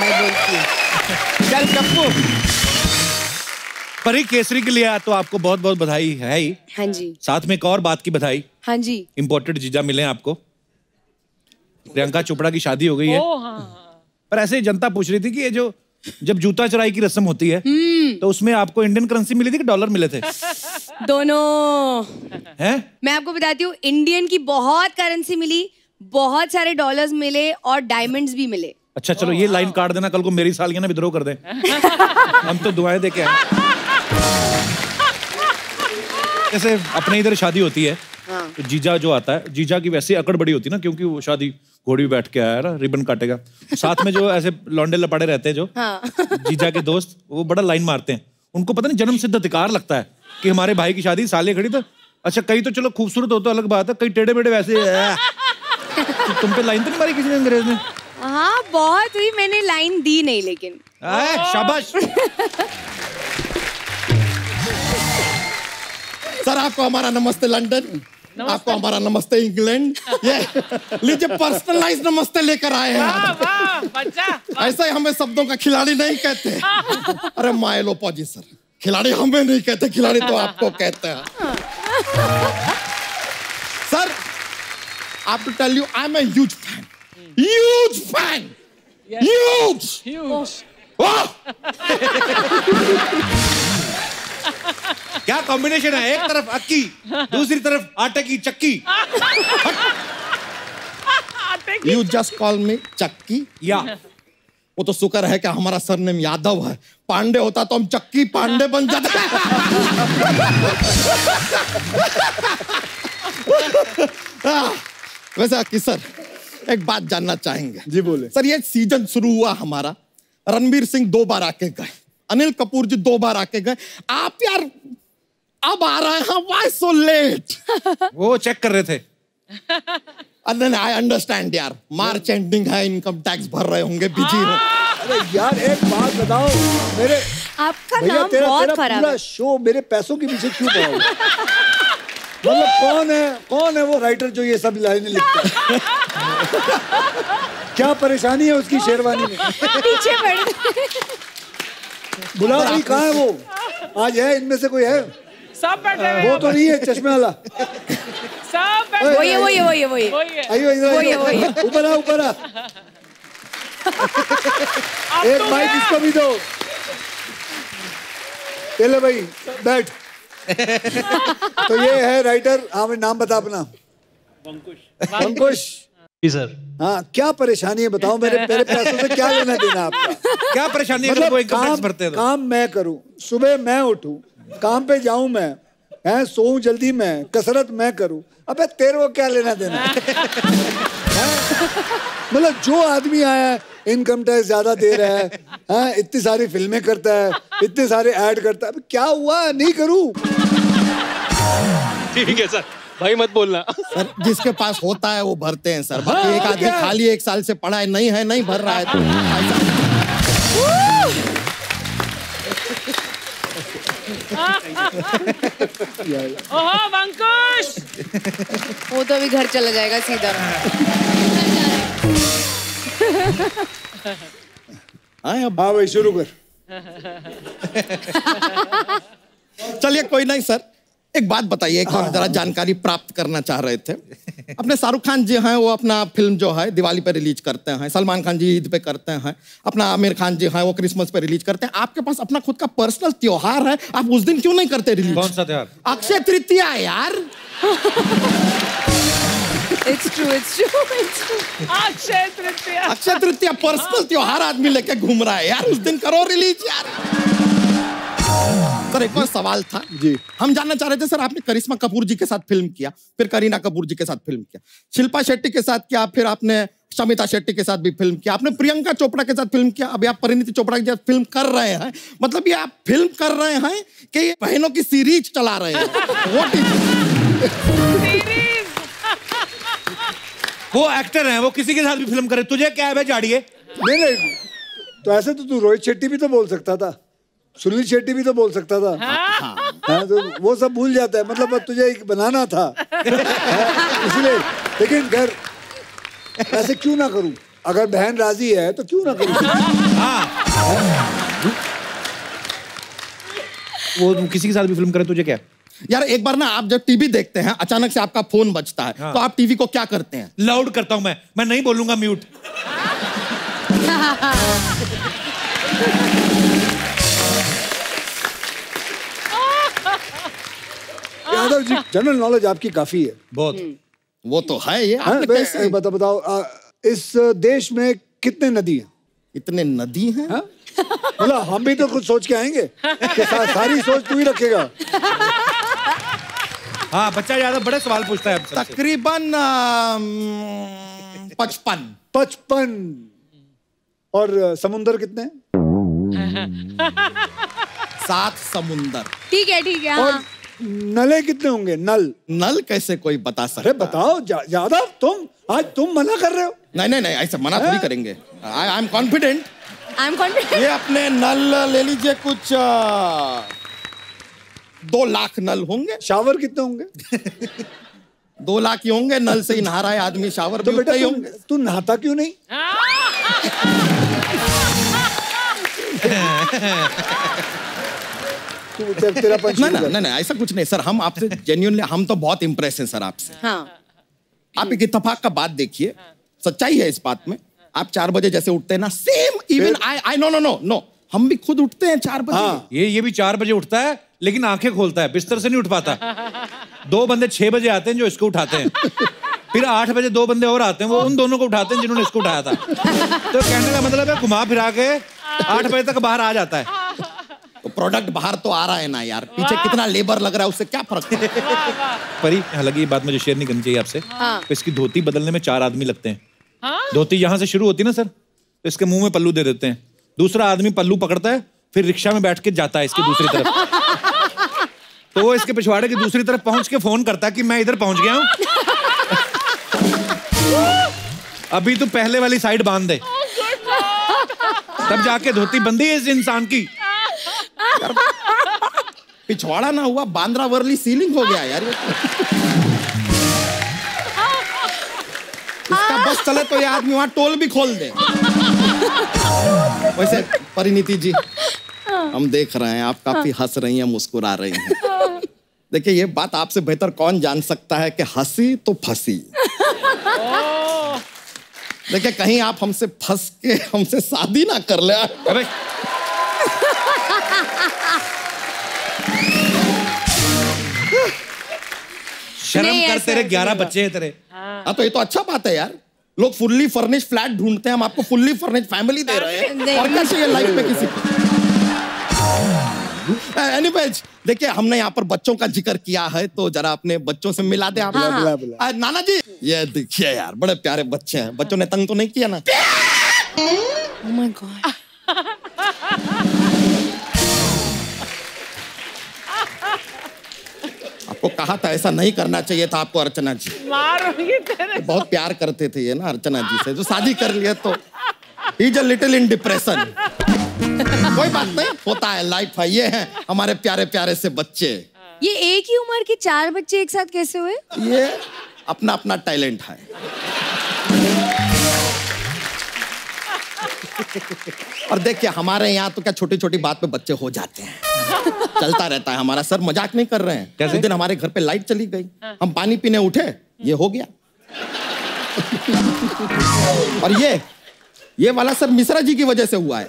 मैं बोलती हूँ चल कप्पू। परी केसरी के लिए तो आपको बहुत बहुत बधाई है ही। हाँ जी। साथ में एक और बात की बधाई। हाँ जी। इम्पोर्टेड जीजा मिले आपको। प्रियंका चोपड़ा की शादी हो गई है। हाँ। पर ऐसे जनता पूछ रही थी कि ये जो जब जूता चुराई की रस्म होती है तो उसमें आपको इंडियन करेंसी मिली थी कि डॉलर मिले थे? दोनों हैं। मैं आपको बताती हूँ इंडियन की बहुत करेंसी मिली, बहुत सारे डॉलर्स मिले और डायमंड्स भी मिले। अच्छा चलो ये लाइन काट देना, कल को मेरी सालगिरह में विद्रोह कर दें। हम तो दुआएं देके आए। जैसे अपने इधर शादी होती है तो जीजा जो आता है, जीजा की वैसे अकड़ बड़ी होती है ना, क्योंकि वो शादी घोड़ी पे बैठ के आया है ना, रिबन काटेगा। साथ में जो ऐसे लौंडे लपाड़े रहते हैं जो जीजा के दोस्त, वो बड़ा लाइन मारते हैं। उनको पता नहीं जन्म सिद्ध अधिकार लगता है कि हमारे भाई की शादी साले खड़ी। तो अच्छा कई तो चलो खूबसूरत हो तो अलग बात है, कई टेढ़े मेढ़े वैसे। तो तुम पे लाइन तो नहीं मारी किसी ने अंग्रेज ने? हाँ बहुत हुई, मैंने लाइन दी नहीं लेकिन। शाबाश। सर आपको हमारा नमस्ते लंदन, आपको हमारा नमस्ते इंग्लैंड, ये लीजिए पर्सनलाइज नमस्ते लेकर आए हैं। वाह बच्चा, ऐसा ही हमें शब्दों का खिलाड़ी नहीं कहते। अरे माइलो पॉजी सर, खिलाड़ी हमें नहीं कहते, खिलाड़ी तो आपको कहते हैं। सर आप to tell you I am a huge fan, huge fan, huge huge. क्या कॉम्बिनेशन है, एक तरफ अक्की दूसरी तरफ आटे की चक्की। You just call me चक्की। या वो तो शुक्र है कि हमारा सरनेम यादव है, पांडे होता तो हम चक्की पांडे बन जाते। वैसे अक्की सर एक बात जानना चाहेंगे। जी बोले सर, ये सीजन शुरू हुआ हमारा, रणवीर सिंह दो बार आके गए, अनिल कपूर जी दो बार आके गए, आप यार अब आ रहे हैं, वाई सो लेट? वो चेक कर रहे थे। आई अंडरस्टैंड यार, मार्च एंडिंग है, इनकम टैक्स भर रहे होंगे, बिजी हो। अरे यार एक बात बताओ, मेरे आपका नाम बहुत खराब है। शो मेरे पैसों के पीछे क्यों पड़ा? मतलब कौन है, कौन है वो राइटर जो ये सब लाइनें लिखता है? क्या परेशानी है उसकी शेरवानी में? पीछे पड़ बुला नहीं, कहाँ है वो? आज है इनमें से कोई है? सब बैठे हैं। वो तो नहीं है चश्मे वाला। सब बैठे हैं। वो ये वो ये वो ये वो ये। आइयो इधर। ऊपर आ ऊपर आ। एक माइक इसको भी दो। चले भाई बैठ। तो ये है राइटर, हमें नाम बता अपना। बंकुश। बंकुश। जी सर। हाँ क्या परेशानी है बताओ, मेरे मेरे पैसों से क्या लेना देना आपका? क्या परेशानी है? मतलब काम भरते हैं, काम मैं करूँ, सुबह मैं उठूँ, काम पे जाऊँ मैं, हैं सोऊँ जल्दी मैं, कसरत मैं करूँ, अबे तेरे को क्या लेना देना? मतलब जो आदमी आया है इनकम टैक्स ज़्यादा दे रहा है, हैं इतनी सारी फिल्में करता है, इतने सारे ऐड करता है, क्या हुआ नहीं करूँ? ठीक है सर, भाई मत बोलना। सर जिसके पास होता है वो भरते हैं सर। हाँ, एक आदमी खाली एक साल से पढ़ा है, नहीं है नहीं भर रहा है तो। ओह बंकुश, वो तो अभी घर चला जाएगा सीधा। हाँ अब भाई शुरू कर। चलिए कोई नहीं सर, एक बात बताइए, एक और जरा जानकारी प्राप्त करना चाह रहे थे। अपने शाहरुख खान जी हैं, वो अपना फिल्म जो है दिवाली पे रिलीज करते हैं, सलमान खान जी ईद पे करते हैं, अपना आमिर खान जी हैं वो क्रिसमस पे रिलीज करते हैं। आपके पास अपना खुद का पर्सनल त्योहार है, आप उस दिन क्यों नहीं करते रिलीज? कौन सा त्योहार? अक्षय तृतीया यार। It's true, it's true, it's true. Akshaya Tritiya, Akshaya Tritiya personal त्योहार आदमी लेके घूम रहा है यार, उस दिन करो रिलीज यार। सर एक और सवाल था जी, हम जानना चाह रहे थे सर, आपने करिश्मा कपूर जी के साथ फिल्म किया, फिर करीना कपूर जी के साथ फिल्म किया, शिल्पा शेट्टी के साथ किया, फिर आपने शमिता शेट्टी के साथ भी फिल्म किया, आपने प्रियंका चोपड़ा के साथ फिल्म किया, अभी आप परिणीति चोपड़ा के साथ फिल्म कर रहे हैं। मतलब ये आप फिल्म कर रहे हैं कि बहनों की सीरीज चला रहे हैं? वो एक्टर हैं, वो किसी के साथ भी फिल्म करे, तुझे क्या है भाई झाड़िए? नहीं नहीं, तो ऐसे तो तू रोहित शेट्टी भी तो बोल सकता था, सुनील शेट्टी भी तो बोल सकता था। हाँ। हाँ, तो वो सब भूल जाता है, मतलब तुझे एक बनाना था इसलिए। लेकिन घर ऐसे क्यों ना करूं, अगर बहन राजी है तो क्यों ना करूं। हाँ। वो किसी के साथ भी फिल्म करे, तुझे क्या? यार एक बार ना आप जब टीवी देखते हैं अचानक से आपका फोन बजता है। हाँ। तो आप टीवी को क्या करते हैं? लाउड करता हूं मैं मैं नहीं बोलूंगा mute. Yadav ji general knowledge आपकी काफी है बहुत। वो तो है ये। हाँ, कैसे? बता, बताओ आ, इस देश में कितने नदी हैं? इतने नदी हैं? हाँ? मतलब हम भी तो कुछ सोच के आएंगे कि सारी सोच तू ही रखेगा। हाँ बच्चा यादव बड़े सवाल पूछता है। तकरीबन पचपन। पचपन। और समुंदर कितने? सात समुंदर। ठीक है ठीक है। और नले कितने होंगे? नल नल कैसे कोई बता सकता? अरे बताओ यादव, तुम आज तुम मना कर रहे हो। नहीं नहीं नहीं, ऐसे मना थोड़ी करेंगे। I am confident. I am confident. ये अपने नल ले लीजिए कुछ दो लाख नल होंगे। शावर कितने होंगे? दो लाख ही होंगे, नल से ही नहा रहा है आदमी, शावर तो बेटा होंगे। तू नहाता क्यों नहीं? तू तेरा पंच ना ना ना, ऐसा कुछ नहीं सर, हम आपसे जेन्युइनली हम तो बहुत इम्प्रेस हैं सर आपसे। हाँ। आप एक इत्तेफाक का बात देखिए, सच्चाई है इस बात में, आप चार बजे जैसे उठते हैं ना, same even I I know no no no हम भी खुद उठते हैं चार बजे। हाँ। ये ये भी चार बजे उठता है लेकिन आंखें खोलता है, बिस्तर से नहीं उठ पाता। दो बंदे छह बजे आते हैं जो इसको उठाते हैं, फिर आठ बजे दो बंदे और आते हैं, वो उन दोनों को उठाते हैं जिन्होंने इसको उठाया था। तो कहने का मतलब है घुमा फिरा के आठ बजे तक बाहर आ जाता है। तो प्रोडक्ट बाहर तो आ रहा है ना यार, पीछे कितना लेबर लग रहा है उससे क्या फर्क है? परी, हालांकि ये बात मुझे शेयर नहीं करनी चाहिए आपसे, इसकी धोती बदलने में चार आदमी लगते हैं। धोती यहाँ से शुरू होती ना सर, इसके मुंह में पल्लू दे देते हैं, दूसरा आदमी पल्लू पकड़ता है, फिर रिक्शा में बैठ के जाता है इसकी दूसरी तरफ। तो वो इसके पिछवाड़े की दूसरी तरफ पहुंच के फोन करता है कि मैं इधर पहुंच गया हूं। अभी तो पहले वाली साइड बांध दे, तब जाके धोती बंधी है इस इंसान की। पिछवाड़ा ना हुआ, बांद्रा वर्ली सीलिंग हो गया यार। इसका बस चले तो ये आदमी वहां टोल भी खोल दे। वैसे परिणीति जी, हम देख रहे हैं आप काफी हंस रही हैं, मुस्कुरा रही हैं। देखिए ये बात आपसे बेहतर कौन जान सकता है कि हंसी तो फंसी। देखिए कहीं आप हमसे फंस के हमसे शादी ना कर ले। अरे शर्म कर, तेरे ग्यारह बच्चे हैं तेरे। हाँ तो ये तो अच्छा बात है यार, लोग फुल्ली फर्निश्ड फ्लैट ढूंढते हैं, हम आपको फुल्ली फर्निश्ड फैमिली दे रहे हैं। और कैसे ये लाइफ में किसी एनीवेज, देखिए हमने यहाँ पर बच्चों का जिक्र किया है तो जरा अपने बच्चों से मिला दे आप। हाँ। आ, नाना जी ये देखिए यार बड़े प्यारे बच्चे हैं, बच्चों ने तंग तो नहीं किया ना? ओह माय गॉड, आपको कहा था ऐसा नहीं करना चाहिए था आपको अर्चना जी। मारोगे तेरे। बहुत प्यार करते थे ये ना अर्चना जी से, जो शादी कर लिए तो he is a little in depression. कोई बात नहीं, होता है, लाइफ है। ये है हमारे प्यारे प्यारे से बच्चे। ये एक ही उम्र के चार बच्चे एक साथ कैसे हुए? ये अपना अपना टैलेंट है। और देखिए हमारे यहाँ तो क्या छोटी छोटी बात पे बच्चे हो जाते हैं, चलता रहता है हमारा सर, मजाक नहीं कर रहे हैं। उस दिन हमारे घर पे लाइट चली गई, हम पानी पीने उठे, ये हो गया। और ये ये वाला सर मिश्रा जी की वजह से हुआ है।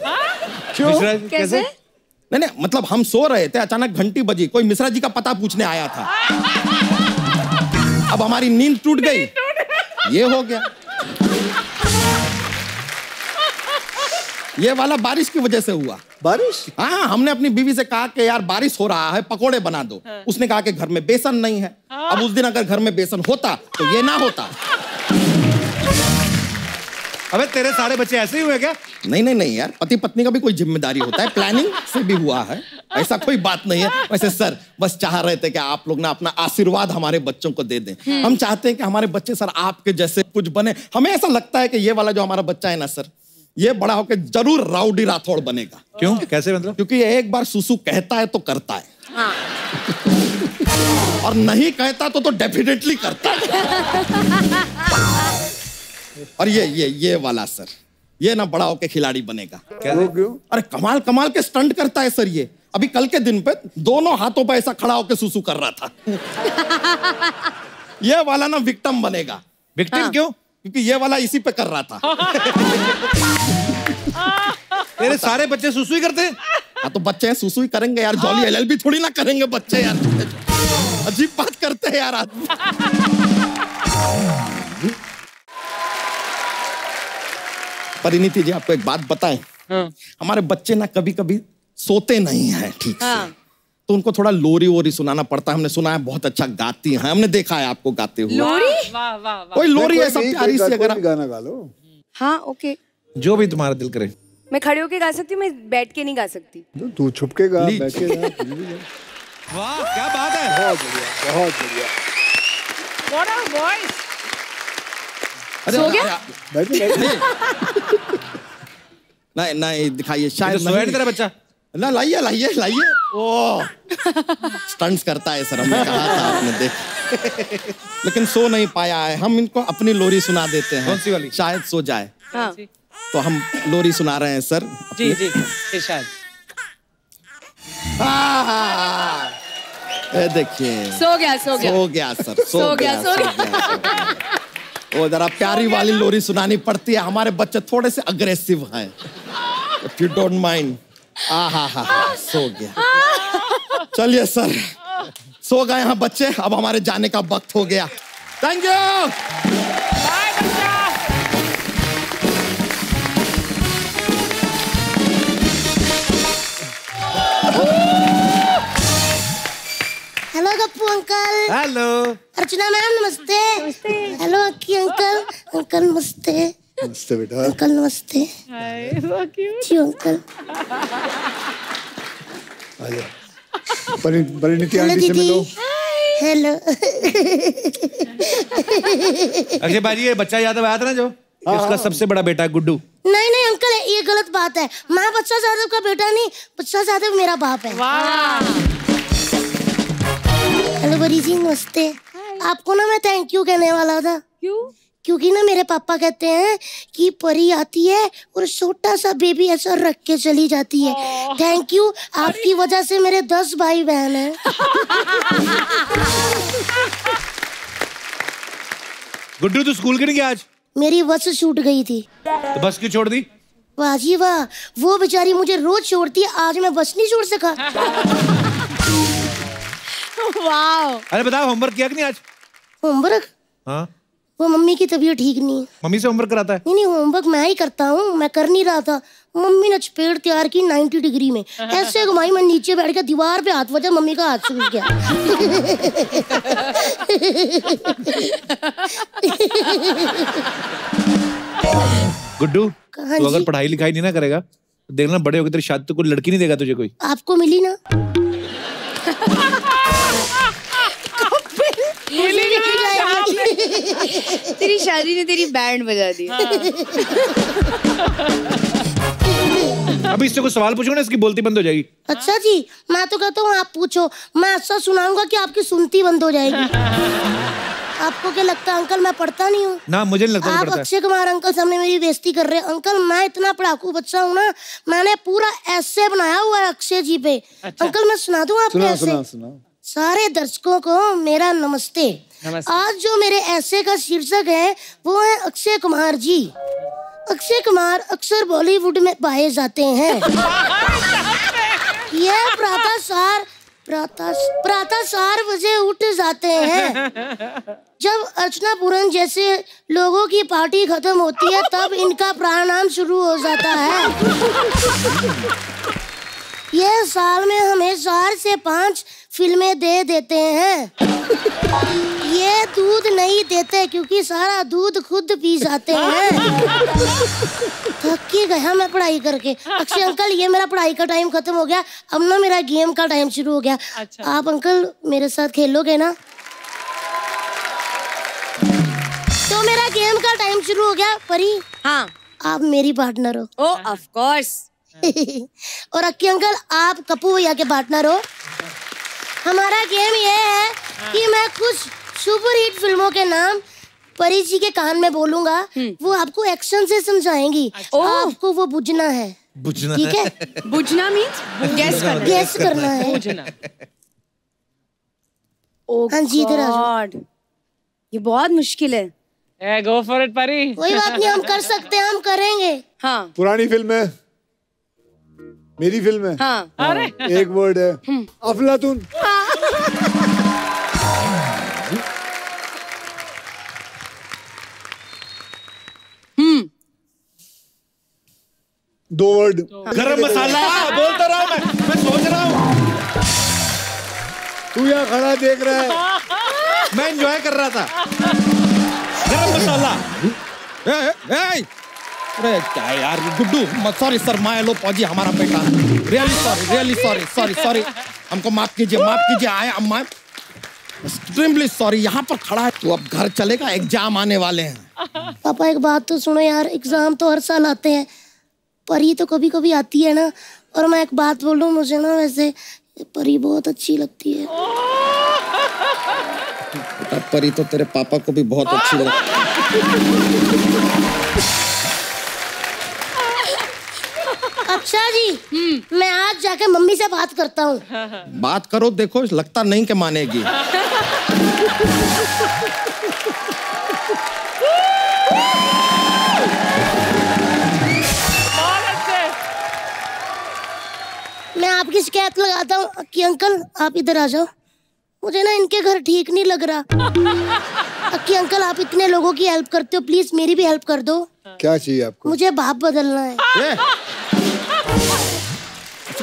क्यों? कैसे? नहीं नहीं, मतलब हम सो रहे थे, अचानक घंटी बजी, कोई मिश्रा जी का पता पूछने आया था। अब हमारी नींद टूट गई, ये हो गया। ये वाला बारिश की वजह से हुआ। बारिश? हाँ, हमने अपनी बीवी से कहा कि यार बारिश हो रहा है पकोड़े बना दो। हाँ। उसने कहा कि घर में बेसन नहीं है। हाँ। अब उस दिन अगर घर में बेसन होता तो ये ना होता। अबे तेरे सारे बच्चे ऐसे ही हुए क्या? नहीं नहीं नहीं यार, पति पत्नी का भी कोई जिम्मेदारी होता है, प्लानिंग से भी हुआ है, ऐसा कोई बात नहीं है। वैसे सर बस चाह रहे थे कि आप लोग ना अपना आशीर्वाद हमारे बच्चों को दे दें। हम चाहते हैं कि हमारे बच्चे सर आपके जैसे कुछ बने। हमें ऐसा लगता है कि ये वाला जो हमारा बच्चा है ना सर, ये बड़ा होकर जरूर राउडी राठौड़ बनेगा। क्यों, कैसे मतलब? क्योंकि ये एक बार सुसु कहता है तो करता है, हाँ। और नहीं कहता तो तो डेफिनेटली करता है। और ये ये ये वाला सर, ये ना बड़ा होकर खिलाड़ी बनेगा। क्यों? अरे कमाल कमाल के स्टंट करता है सर ये। अभी कल के दिन पे दोनों हाथों पर ऐसा खड़ा होकर सुसु कर रहा था। ये वाला ना विक्टिम बनेगा। विक्टिम? हाँ। क्यों? क्योंकि ये वाला इसी पे कर रहा था। तेरे सारे बच्चे सुसु ही करते हैं? हाँ तो बच्चे हैं, सुसु ही करेंगे यार, जॉली एलएलबी थोड़ी ना करेंगे बच्चे यार। अजीब बात करते हैं यार आदमी। परिणीति जी आपको एक बात बताएं, हाँ। हमारे बच्चे ना कभी कभी सोते नहीं हैं ठीक हाँ। से, तो उनको थोड़ा लोरी वोरी सुनाना पड़ता है। हमने सुना है बहुत अच्छा गाती हैं, हमने देखा है आपको गाते हुए। लोरी? वाह वाह वाह। कोई लोरी ऐसा प्यारी सी अगर आप गाना गा लो। हाँ ओके, जो भी तुम्हारा दिल करे। मैं खड़े होके गा सकती हूँ, मैं बैठ के नहीं गा सकती। तू छुप के गा, बैठ के गा। वाह क्या बात है, बहुत बढ़िया बहुत बढ़िया। What a voice. सो गया? बैठ बैठ। नहीं नहीं दिखाइए, शायद सोया तेरा बच्चा। ना लाइए लाइए लाइए। ओ स्टंट्स करता है सर, हमने कहा था आपने देख। लेकिन सो नहीं पाया है, हम इनको अपनी लोरी सुना देते हैं। कौन सी वाली? शायद सो जाए। हाँ। तो हम लोरी सुना रहे हैं सर। जी जी शायद। देखिए सो गया सो गया सो गया सर, सो गया सो गया। वो जरा प्यारी वाली लोरी सुनानी पड़ती है, हमारे बच्चे थोड़े से अग्रेसिव हैं। If you don't mind. आ हा हा हा, सो गया। चलिए सर, सो गए हैं बच्चे, अब हमारे जाने का वक्त हो गया। Thank you. बाय बच्चा। Hello Gappu uncle. Hello Archana ma'am, नमस्ते। Hello Akki uncle. अंकल नमस्ते। नमस्ते बेटा। अंकल नमस्ते। हाय जी अंकल। परिणीति आंटी से मिलो। हेलो। अक्षय भाई ये बच्चा याद आया था ना जो इसका सबसे बड़ा बेटा गुड्डू? नहीं नहीं अंकल, ये गलत बात है। मैं बच्चा जाधव का बेटा नहीं, बच्चा जाधव मेरा बाप है। हेलो बड़ी जी नमस्ते। आपको ना मैं थैंक यू कहने वाला था। क्यों? क्योंकि ना मेरे पापा कहते हैं कि परी आती है और छोटा सा बेबी ऐसा रख के चली जाती है। थैंक यू, आपकी वजह से मेरे दस भाई बहन हैं। गुड्डू तू स्कूल क्यों नहीं गया आज? मेरी बस छूट गई थी। तो बस क्यों छोड़ दी? वाह जी वाह, वो बेचारी मुझे रोज छोड़ती है, आज मैं बस नहीं छोड़ सका। वाह। अरे बताओ होमवर्क किया कि नहीं आज? होमवर्क? हाँ। वो मम्मी की तबीयत ठीक नहीं है। मम्मी से होमवर्क कराता है? नहीं नहीं होमवर्क मैं ही करता हूँ, मैं कर नहीं रहा था। मम्मी ने चपेट तैयार की नब्बे डिग्री में, ऐसे घुमाई, मैं नीचे बैठ के दीवार पे हाथ बजा, मम्मी का हाथ सूख गया। गुड्डू तू अगर पढ़ाई लिखाई नहीं ना करेगा तो देखना बड़े होकर तेरी शादी तो कोई लड़की नहीं देगा तुझे। कोई आपको मिली ना? तेरी शादी ने तेरी बैंड बजा दी। हाँ। अभी इससे कुछ सवाल पूछो ना, इसकी बोलती बंद हो जाएगी। अच्छा जी, मैं तो कहता हूँ आप पूछो, मैं ऐसा सुनाऊंगा कि आपकी सुनती बंद हो जाएगी। आपको क्या लगता है अंकल मैं पढ़ता नहीं हूँ? ना मुझे नहीं लगता आप पढ़ता। अक्षय कुमार अंकल सामने मेरी बेइज्जती कर रहे हैं। अंकल मैं इतना पढ़ाकू बच्चा हूँ ना, मैंने पूरा ऐसे बनाया हुआ है अक्षय जी पे। अंकल मैं सुना दूँ आपको ऐसे? सारे दर्शकों को मेरा नमस्ते। आज जो मेरे ऐसे का शीर्षक है वो है अक्षय कुमार जी। अक्षय कुमार अक्सर बॉलीवुड में पाए जाते हैं। यह प्रातःसार प्रातःसार बजे उठ जाते हैं। जब अर्चना पूरन जैसे लोगों की पार्टी खत्म होती है तब इनका प्राणायाम शुरू हो जाता है। ये साल में हमें चार से पांच फिल्में दे देते हैं। ये दूध नहीं देते क्योंकि सारा दूध खुद पी जाते हैं। थक ही गया मैं पढ़ाई करके। अक्षय अंकल ये मेरा पढ़ाई का टाइम खत्म हो गया, अब ना मेरा गेम का टाइम शुरू हो गया। अच्छा। आप अंकल मेरे साथ खेलोगे ना? तो मेरा गेम का टाइम शुरू हो गया। परी, हाँ आप मेरी पार्टनर हो। Oh of course. और अक्की अंकल आप कपूर भैया के पार्टनर हो। हमारा गेम ये है कि मैं कुछ सुपरहिट फिल्मों के नाम परी जी के कान में बोलूंगा, वो आपको एक्शन से समझाएंगी। आपको वो बुझना है। बुझना, ठीक है? बुझना मींस गैस करना, गैस करना है। बुझना। हाँ जी इधर आओ। ये बहुत मुश्किल है। ए गो फॉर इट परी। कोई बात नहीं, हम कर सकते हैं, हम करेंगे। हाँ पुरानी फिल्म है, मेरी फिल्म है। हाँ, हाँ, एक वर्ड है, अफलातून। हाँ। दो वर्ड, गरम मसाला। बोलता रहा मैं, मैं सोच रहा हूँ। तू यहाँ खड़ा देख रहा है, मैं एंजॉय कर रहा था। गरम मसाला। ए, ए, ए, अरे क्या यार गुड्डू, सॉरी सर, माय लो पाजी हमारा बेटा, really sorry, really sorry, sorry sorry, हमको माफ कीजिए, माफ कीजिए। आए अम्मा, एक्सट्रीमली सॉरी। यहाँ पर खड़ा है तू, अब घर चलेगा, एग्जाम आने वाले हैं। पापा एक बात तो सुनो यार, एग्जाम तो हर साल आते हैं, परी तो कभी कभी आती है ना। और मैं एक बात बोलूँ, मुझे ना वैसे परी बहुत अच्छी लगती है। बेटा परी तो तेरे पापा को भी बहुत अच्छी लगती है। अच्छा जी, मैं आज जाके मम्मी से बात करता हूँ। बात करो, देखो लगता नहीं कि मानेगी। मैं आपकी शिकायत लगाता हूँ कि अंकल आप इधर आ जाओ, मुझे ना इनके घर ठीक नहीं लग रहा। कि अंकल आप इतने लोगों की हेल्प करते हो, प्लीज मेरी भी हेल्प कर दो। क्या चाहिए आपको? मुझे बाप बदलना है।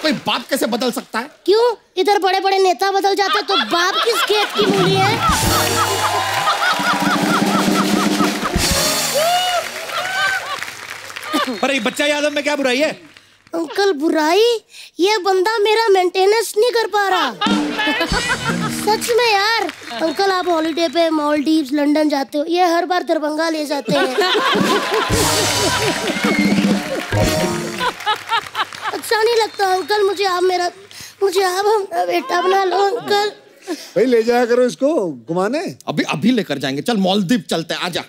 कोई बाप कैसे बदल सकता है? क्यों? इधर बड़े बड़े नेता बदल जाते हैं, तो बाप किस खेत की मूली है? अरे बच्चा यादव में क्या बुराई है? अंकल बुराई, ये बंदा मेरा मेंटेनेंस नहीं कर पा रहा। सच में यार। अंकल आप हॉलीडे पे मालदीव्स, लंदन जाते हो, ये हर बार दरभंगा ले जाते हैं। अच्छा नहीं लगता अंकल, मुझे आप मेरा, मुझे आप अपना बेटा बना लो अंकल। भाई ले जाया करो इसको घुमाने। अभी अभी लेकर जाएंगे, चल मालदीव चलते हैं, आजा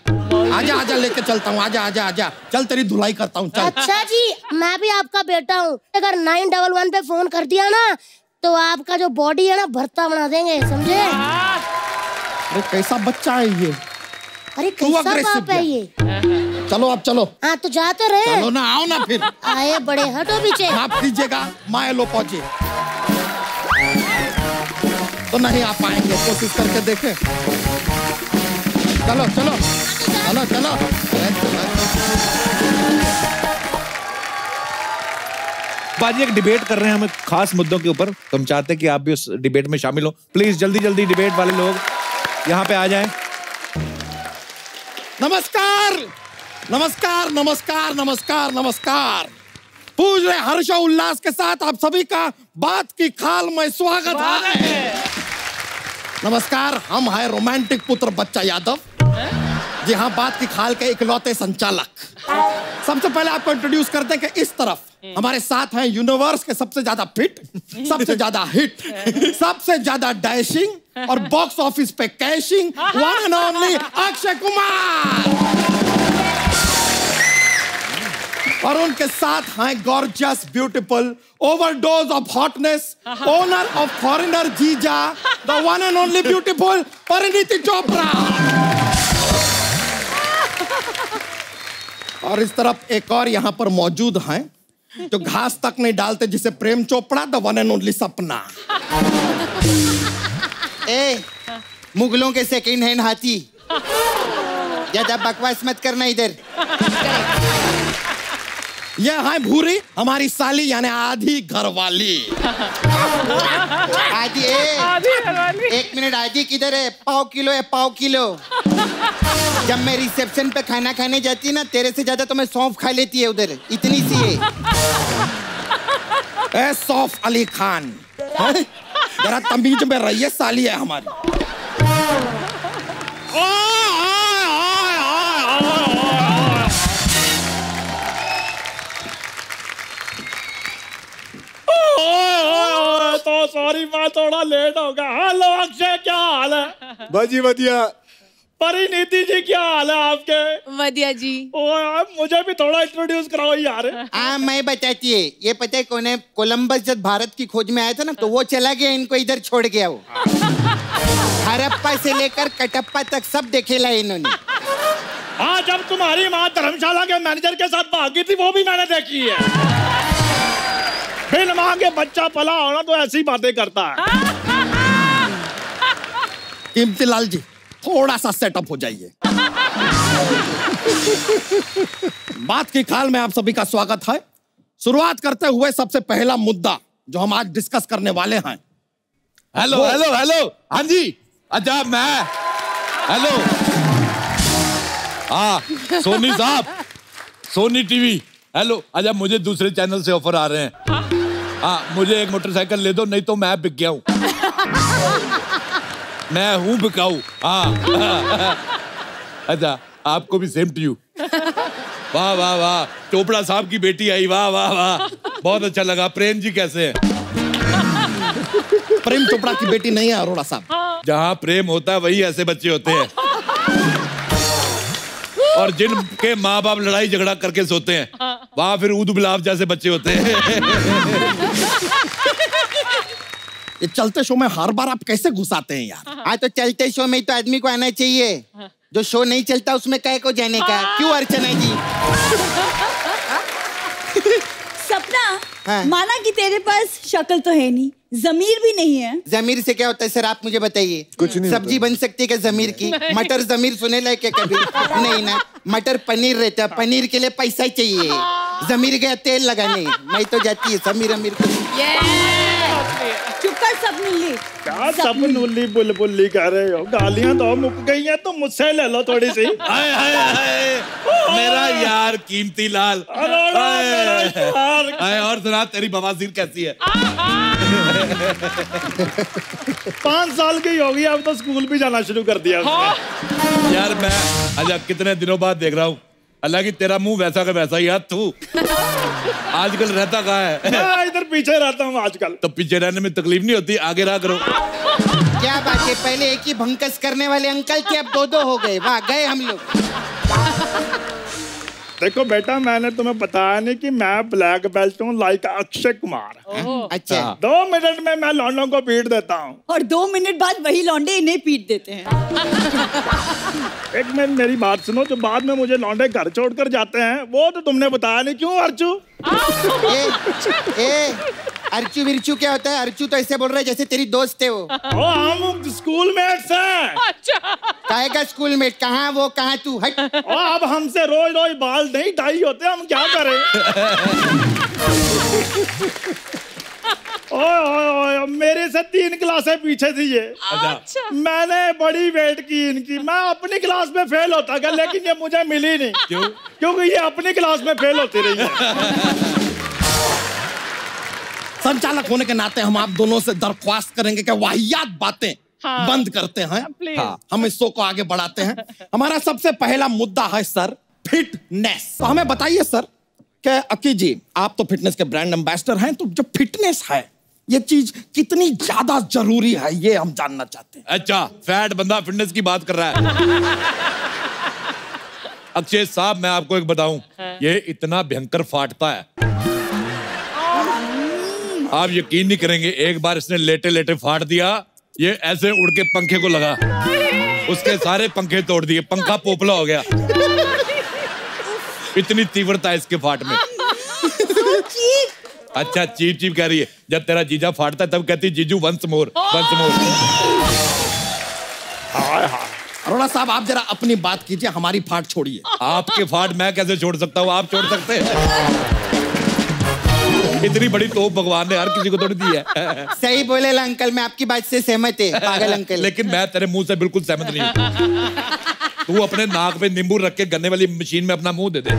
आजा आजा, लेके चलता हूँ, आजा आजा आजा, चल तेरी धुलाई करता हूँ। अच्छा जी, मैं भी आपका बेटा हूँ, अगर नाइन डबल वन पे फोन कर दिया ना तो आपका जो बॉडी है ना भरता बना देंगे, समझे? अरे कैसा बच्चा है ये, अरे कैसा बाप है ये। चलो आप चलो। हाँ तो जा तो रहे। चलो ना, आओ ना फिर। आए बड़े, हटो पीछे। माफ कीजिएगा, माए लो पहुंचे तो नहीं आ पाएंगे, कोशिश करके देखें। चलो चलो चलो चलो। बाजी एक डिबेट कर रहे हैं हम खास मुद्दों के ऊपर, तो हम चाहते हैं कि आप भी उस डिबेट में शामिल हो। प्लीज जल्दी जल्दी डिबेट वाले लोग यहाँ पे आ जाएं। नमस्कार नमस्कार नमस्कार नमस्कार नमस्कार। पूरे हर्ष और उल्लास के साथ आप सभी का बात की खाल में स्वागत है। नमस्कार, हम हैं रोमांटिक पुत्र बच्चा यादव जी, हाँ बात की खाल के इकलौते संचालक। सबसे पहले आपको इंट्रोड्यूस करते हैं कि इस तरफ हमारे साथ हैं यूनिवर्स के सबसे ज्यादा फिट, सबसे ज्यादा हिट, सबसे ज्यादा डैशिंग और बॉक्स ऑफिस पे cashing, one and only Akshay Kumar. और उनके साथ हैं gorgeous, beautiful, overdose of hotness, owner of foreigner जीजा, the one and only beautiful Parineeti Chopra. और इस तरफ एक और यहाँ पर मौजूद हैं जो घास तक नहीं डालते, जिसे Prem Chopra, the one and only Sapna. ए, मुगलों के सेकेंड हैंड हाथी, ज्यादा बकवास मत करना इधर। ये हाँ भूरी हमारी साली यानी आधी घरवाली आधी आधी घरवाली एक मिनट आधी किधर है पाव किलो है पाव किलो जब मैं रिसेप्शन पे खाना खाने जाती ना तेरे से ज़्यादा तो मैं सौंफ खा लेती है उधर इतनी सी है ए सौंफ अली खान जरा तमीज में रही है साली है हमारी तो सॉरी मैं थोड़ा लेट होगा हेलो अक्षय क्या हाल है बाजी वधिया परिणीति जी क्या हाल है आपके वधिया जी ओह मुझे भी थोड़ा इंट्रोड्यूस कराओ यार हाँ मैं बताती है ये पता है कौन है कोलंबस जब भारत की खोज में आया था ना तो वो चला गया इनको इधर छोड़ गया वो हड़प्पा से लेकर कटप्पा तक सब देखेला इन्होंने हाँ जब तुम्हारी माँ धर्मशाला के मैनेजर के साथ भागी थी वो भी मैंने देखी है बिन माँ के बच्चा पला होना तो ऐसी बातें करता है इम्तिलाल जी थोड़ा सा सेटअप हो जाइए बात की खाल में आप सभी का स्वागत है शुरुआत करते हुए सबसे पहला मुद्दा जो हम आज डिस्कस करने वाले हैं हेलो हेलो हेलो हाँ जी अच्छा मैं हेलो हाँ सोनी साहब सोनी टीवी हेलो अच्छा मुझे दूसरे चैनल से ऑफर आ रहे हैं हाँ मुझे एक मोटरसाइकिल ले दो नहीं तो मैं बिक गया हूँ मैं हूँ बिकाऊ हाँ अच्छा आपको भी सेम टू यू वाह वाह वाह चोपड़ा साहब की बेटी आई वाह वाह वाह बहुत अच्छा लगा प्रेम जी कैसे हैं प्रेम चोपड़ा की बेटी नहीं है अरोड़ा साहब जहाँ प्रेम होता है वही ऐसे बच्चे होते हैं और जिनके माँ बाप लड़ाई झगड़ा करके सोते हैं वहाँ फिर ऊद बिलाव जैसे बच्चे होते हैं ये चलते शो में हर बार आप कैसे घुसाते हैं यार आज तो चलते शो में ही तो आदमी को आना चाहिए जो शो नहीं चलता उसमें कह को जाने का क्यों अर्चना जी सपना माना कि तेरे पास शक्ल तो है नहीं जमीर भी नहीं है जमीर से क्या होता है सर आप मुझे बताइए कुछ नहीं सब्जी बन सकती है क्या जमीर की मटर जमीर सुने लायक है कभी नहीं ना मटर पनीर रहता है पनीर के लिए पैसा चाहिए जमीर गया तेल लगाने मैं तो जाती है समीर अमीर को चुपकर सब नुल्ली क्या सब नुल्ली बुलबुल्ली कर रहे हो गालियां तो मुक गई हैं तो मुझसे ले लो थोड़ी सी हाय हाय हाय मेरा यार कीमती लाल और सुना तेरी बवासीर कैसी है पांच साल की होगी अब तो स्कूल भी जाना शुरू कर दिया उसने यार मैं अच्छा कितने दिनों बाद देख रहा हूँ हालांकि तेरा मुंह वैसा का वैसा ही है तू आजकल रहता कहाँ है मैं इधर पीछे रहता हूँ आजकल तो पीछे रहने में तकलीफ नहीं होती आगे रहा करो क्या बात है पहले एक ही भंकस करने वाले अंकल के अब दो दो हो गए वाह गए हम लोग देखो बेटा मैंने तुम्हें बताया नहीं कि मैं ब्लैक बेल्ट हूँ लाइक अक्षय कुमार अच्छा दो मिनट में मैं लौंडों को पीट देता हूँ और दो मिनट बाद वही लौंडे इन्हें पीट देते हैं एक मिनट मेरी बात सुनो जो बाद में मुझे लौंडे घर छोड़कर जाते हैं वो तो तुमने बताया नहीं क्यों अर्चू ए, ए, अर्चू बिरचू क्या होता है अर्चू तो ऐसे बोल रहा है जैसे तेरी दोस्त है वो हम स्कूल मेट्स हैं अच्छा का स्कूल मेट कहाँ वो कहाँ तू हट अब हमसे रोज रोज बाल नहीं डाई होते हम क्या करें ओए ओए ओए मेरे से तीन क्लासें पीछे थी ये अच्छा मैंने बड़ी वेट की इनकी मैं अपनी क्लास में फेल होता गया लेकिन ये मुझे मिली नहीं क्यों क्योंकि ये अपनी क्लास में फेल होती रही संचालक होने के नाते हम आप दोनों से दरख्वास्त करेंगे कि वाहियात बातें हाँ। बंद करते हैं हाँ। हम इस शो को आगे बढ़ाते हैं हमारा सबसे पहला मुद्दा है सर फिटनेस तो हमें बताइए सर कि अकी जी आप तो फिटनेस के ब्रांड एम्बेसडर हैं तो जो फिटनेस है ये चीज कितनी ज्यादा जरूरी है ये हम जानना चाहते हैं अच्छा फैट बंदा फिटनेस की बात कर रहा है अक्षय साहब मैं आपको एक बताऊं ये इतना भयंकर फाटता है आप यकीन नहीं करेंगे एक बार इसने लेटे लेटे फाड़ दिया ये ऐसे उड़ के पंखे को लगा उसके सारे पंखे तोड़ दिए पंखा पोपला हो गया इतनी तीव्रता इसके फाट में अच्छा चीप चीप कह रही है जब तेरा जीजा फाटता है तब कहती जीजू once more once more Arora साहब आप जरा अपनी बात कीजिए हमारी फाट छोड़िए आपके फाट मैं कैसे छोड़ सकता हूँ आप छोड़ सकते हैं इतनी बड़ी तोप भगवान ने हर किसी को थोड़ी दी है। सही बोले अंकल, मैं आपकी बात से सहमत है पागल अंकल, लेकिन मैं तेरे मुंह से बिल्कुल सहमत नहीं हूं। तू अपने नाक पे नींबू रख के गन्ने वाली मशीन में अपना मुंह दे दे,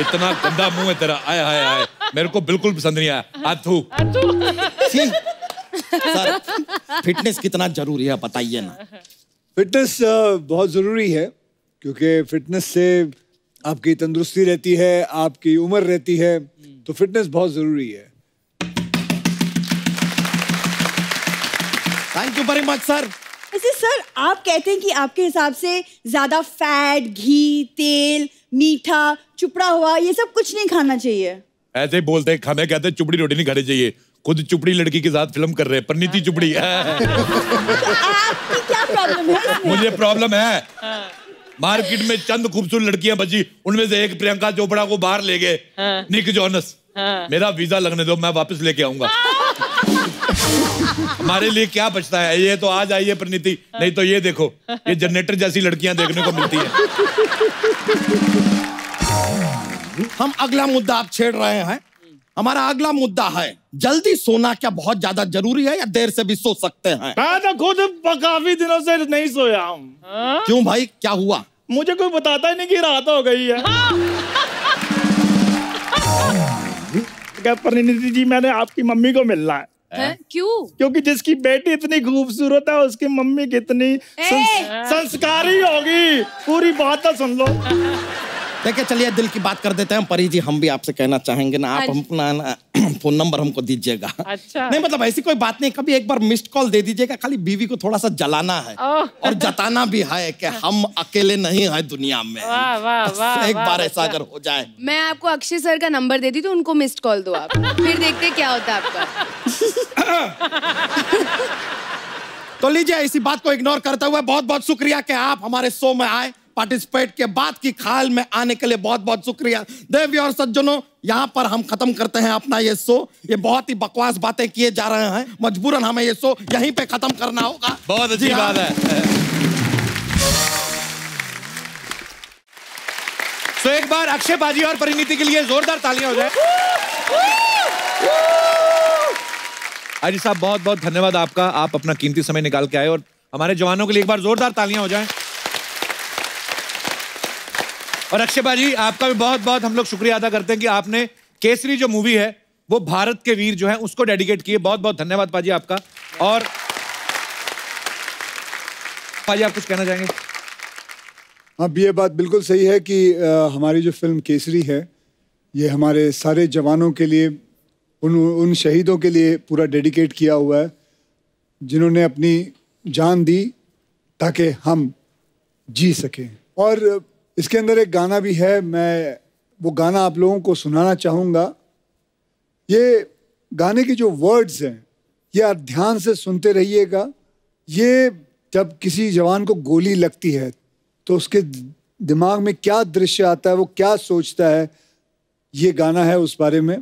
इतना गंदा मुंह है तेरा। आय हाय हाय, मेरे को बिल्कुल पसंद नहीं आया। अथू सर, फिटनेस कितना जरूरी है बताइए ना। फिटनेस बहुत ज़रूरी है क्योंकि फिटनेस से आपकी तंदुरुस्ती रहती है, आपकी उम्र रहती है, तो फिटनेस बहुत ज़रूरी है। Thank you very much sir. वैसे सर आप कहते हैं कि आपके हिसाब से ज़्यादा फैट, घी, तेल, मीठा, चुपड़ा हुआ ये सब कुछ नहीं खाना चाहिए। ऐसे ही बोलते हैं, हमें कहते हैं चुपड़ी रोटी नहीं खानी चाहिए। खुद चुपड़ी लड़की के साथ फिल्म कर रहे हैं, परिणीति चुपड़ी। आपकी क्या प्रॉब्लम है? मुझे प्रॉब्लम है, मार्केट में चंद खूबसूरत लड़कियां बची, उनमें से एक प्रियंका चोपड़ा को बाहर ले गए निक जॉनस। मेरा वीजा लगने दो, मैं वापस लेके आऊंगा। हमारे लिए क्या बचता है? ये तो आज आइए परिणीति, नहीं तो ये देखो, ये जनरेटर जैसी लड़कियां देखने को मिलती है। हम अगला मुद्दा आप छेड़ रहे हैं, हमारा अगला मुद्दा है जल्दी सोना क्या बहुत ज्यादा जरूरी है या देर से भी सो सकते हैं? मैं तो खुद काफी दिनों से नहीं सोया हूँ। क्यों भाई, क्या हुआ? मुझे कोई बताता ही नहीं कि रात हो गई है। परिणीति जी, मैंने आपकी मम्मी को मिलना है। है? क्यों? क्योंकि जिसकी बेटी इतनी खूबसूरत है उसकी मम्मी कितनी संस... संस्कारी होगी। पूरी बात तो सुन लो। देखिए चलिए दिल की बात कर देते हैं। परी जी, हम भी आपसे कहना चाहेंगे ना, आप अपना फोन नंबर हमको दीजिएगा। अच्छा। नहीं मतलब ऐसी कोई बात नहीं, कभी एक बार मिस्ड कॉल दे दीजिएगा। खाली बीवी को थोड़ा सा जलाना है और जताना भी है कि हम अकेले नहीं है दुनिया में। वाह वाह वाह। एक बार ऐसा अगर हो जाए। मैं आपको अक्षय सर का नंबर देती तो उनको मिस्ड कॉल दो आप, फिर देखते क्या होता है आपका। तो लीजिए इसी बात को इग्नोर करते हुए बहुत बहुत शुक्रिया कि आप हमारे शो में आए। पार्टिसिपेट के बाद की खाल में आने के लिए बहुत बहुत शुक्रिया। देवी और सज्जनों, यहाँ पर हम खत्म करते हैं अपना ये शो। ये बहुत ही बकवास बातें किए जा रहे हैं, मजबूरन हमें ये शो यहीं पे खत्म करना होगा। बहुत अच्छी बात है। तो एक बार अक्षय बाजी और परिणीति के लिए जोरदार तालियां हो जाए। अजी साहब, बहुत बहुत धन्यवाद आपका, आप अपना कीमती समय निकाल के आए। और हमारे जवानों के लिए एक बार जोरदार तालियां हो जाएं। और अक्षय भाई, आपका भी बहुत बहुत हम लोग शुक्रिया अदा करते हैं कि आपने केसरी जो मूवी है वो भारत के वीर जो है उसको डेडिकेट किए। बहुत बहुत धन्यवाद पाजी आपका। और पाजी, आप कुछ कहना चाहेंगे? अब ये बात बिल्कुल सही है कि हमारी जो फिल्म केसरी है ये हमारे सारे जवानों के लिए, उन उन शहीदों के लिए पूरा डेडिकेट किया हुआ है जिन्होंने अपनी जान दी ताकि हम जी सकें। और इसके अंदर एक गाना भी है, मैं वो गाना आप लोगों को सुनाना चाहूँगा। ये गाने के जो वर्ड्स हैं ये आप ध्यान से सुनते रहिएगा। ये जब किसी जवान को गोली लगती है तो उसके दिमाग में क्या दृश्य आता है, वो क्या सोचता है, ये गाना है उस बारे में।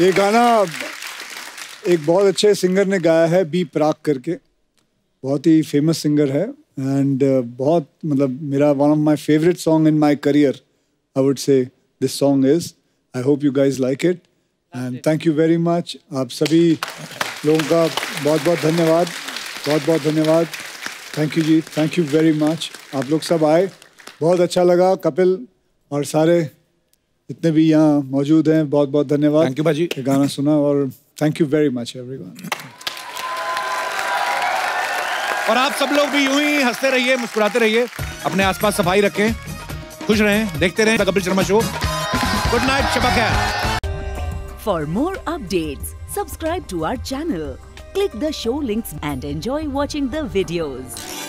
ये गाना एक बहुत अच्छे सिंगर ने गाया है, बी प्राक करके, बहुत ही फेमस सिंगर है। एंड बहुत मतलब मेरा one of my favourite song in my career I would say this song is. I hope you guys like it and thank you very much. आप सभी लोगों का बहुत बहुत धन्यवाद, बहुत बहुत धन्यवाद। थैंक यू जी, थैंक यू वेरी मच। आप लोग सब आए, बहुत अच्छा लगा। कपिल और सारे इतने भी यहाँ मौजूद हैं, बहुत बहुत धन्यवाद। थैंक यू भाजी, गाना सुना और thank you very much everyone. और आप सब लोग भी यूं ही हंसते रहिए, मुस्कुराते रहिए, अपने आसपास सफाई रखें, खुश रहें, देखते रहें Kapil Sharma show. Good night, Shaba खैर। For more updates Subscribe to our channel, click the show links and enjoy watching the videos.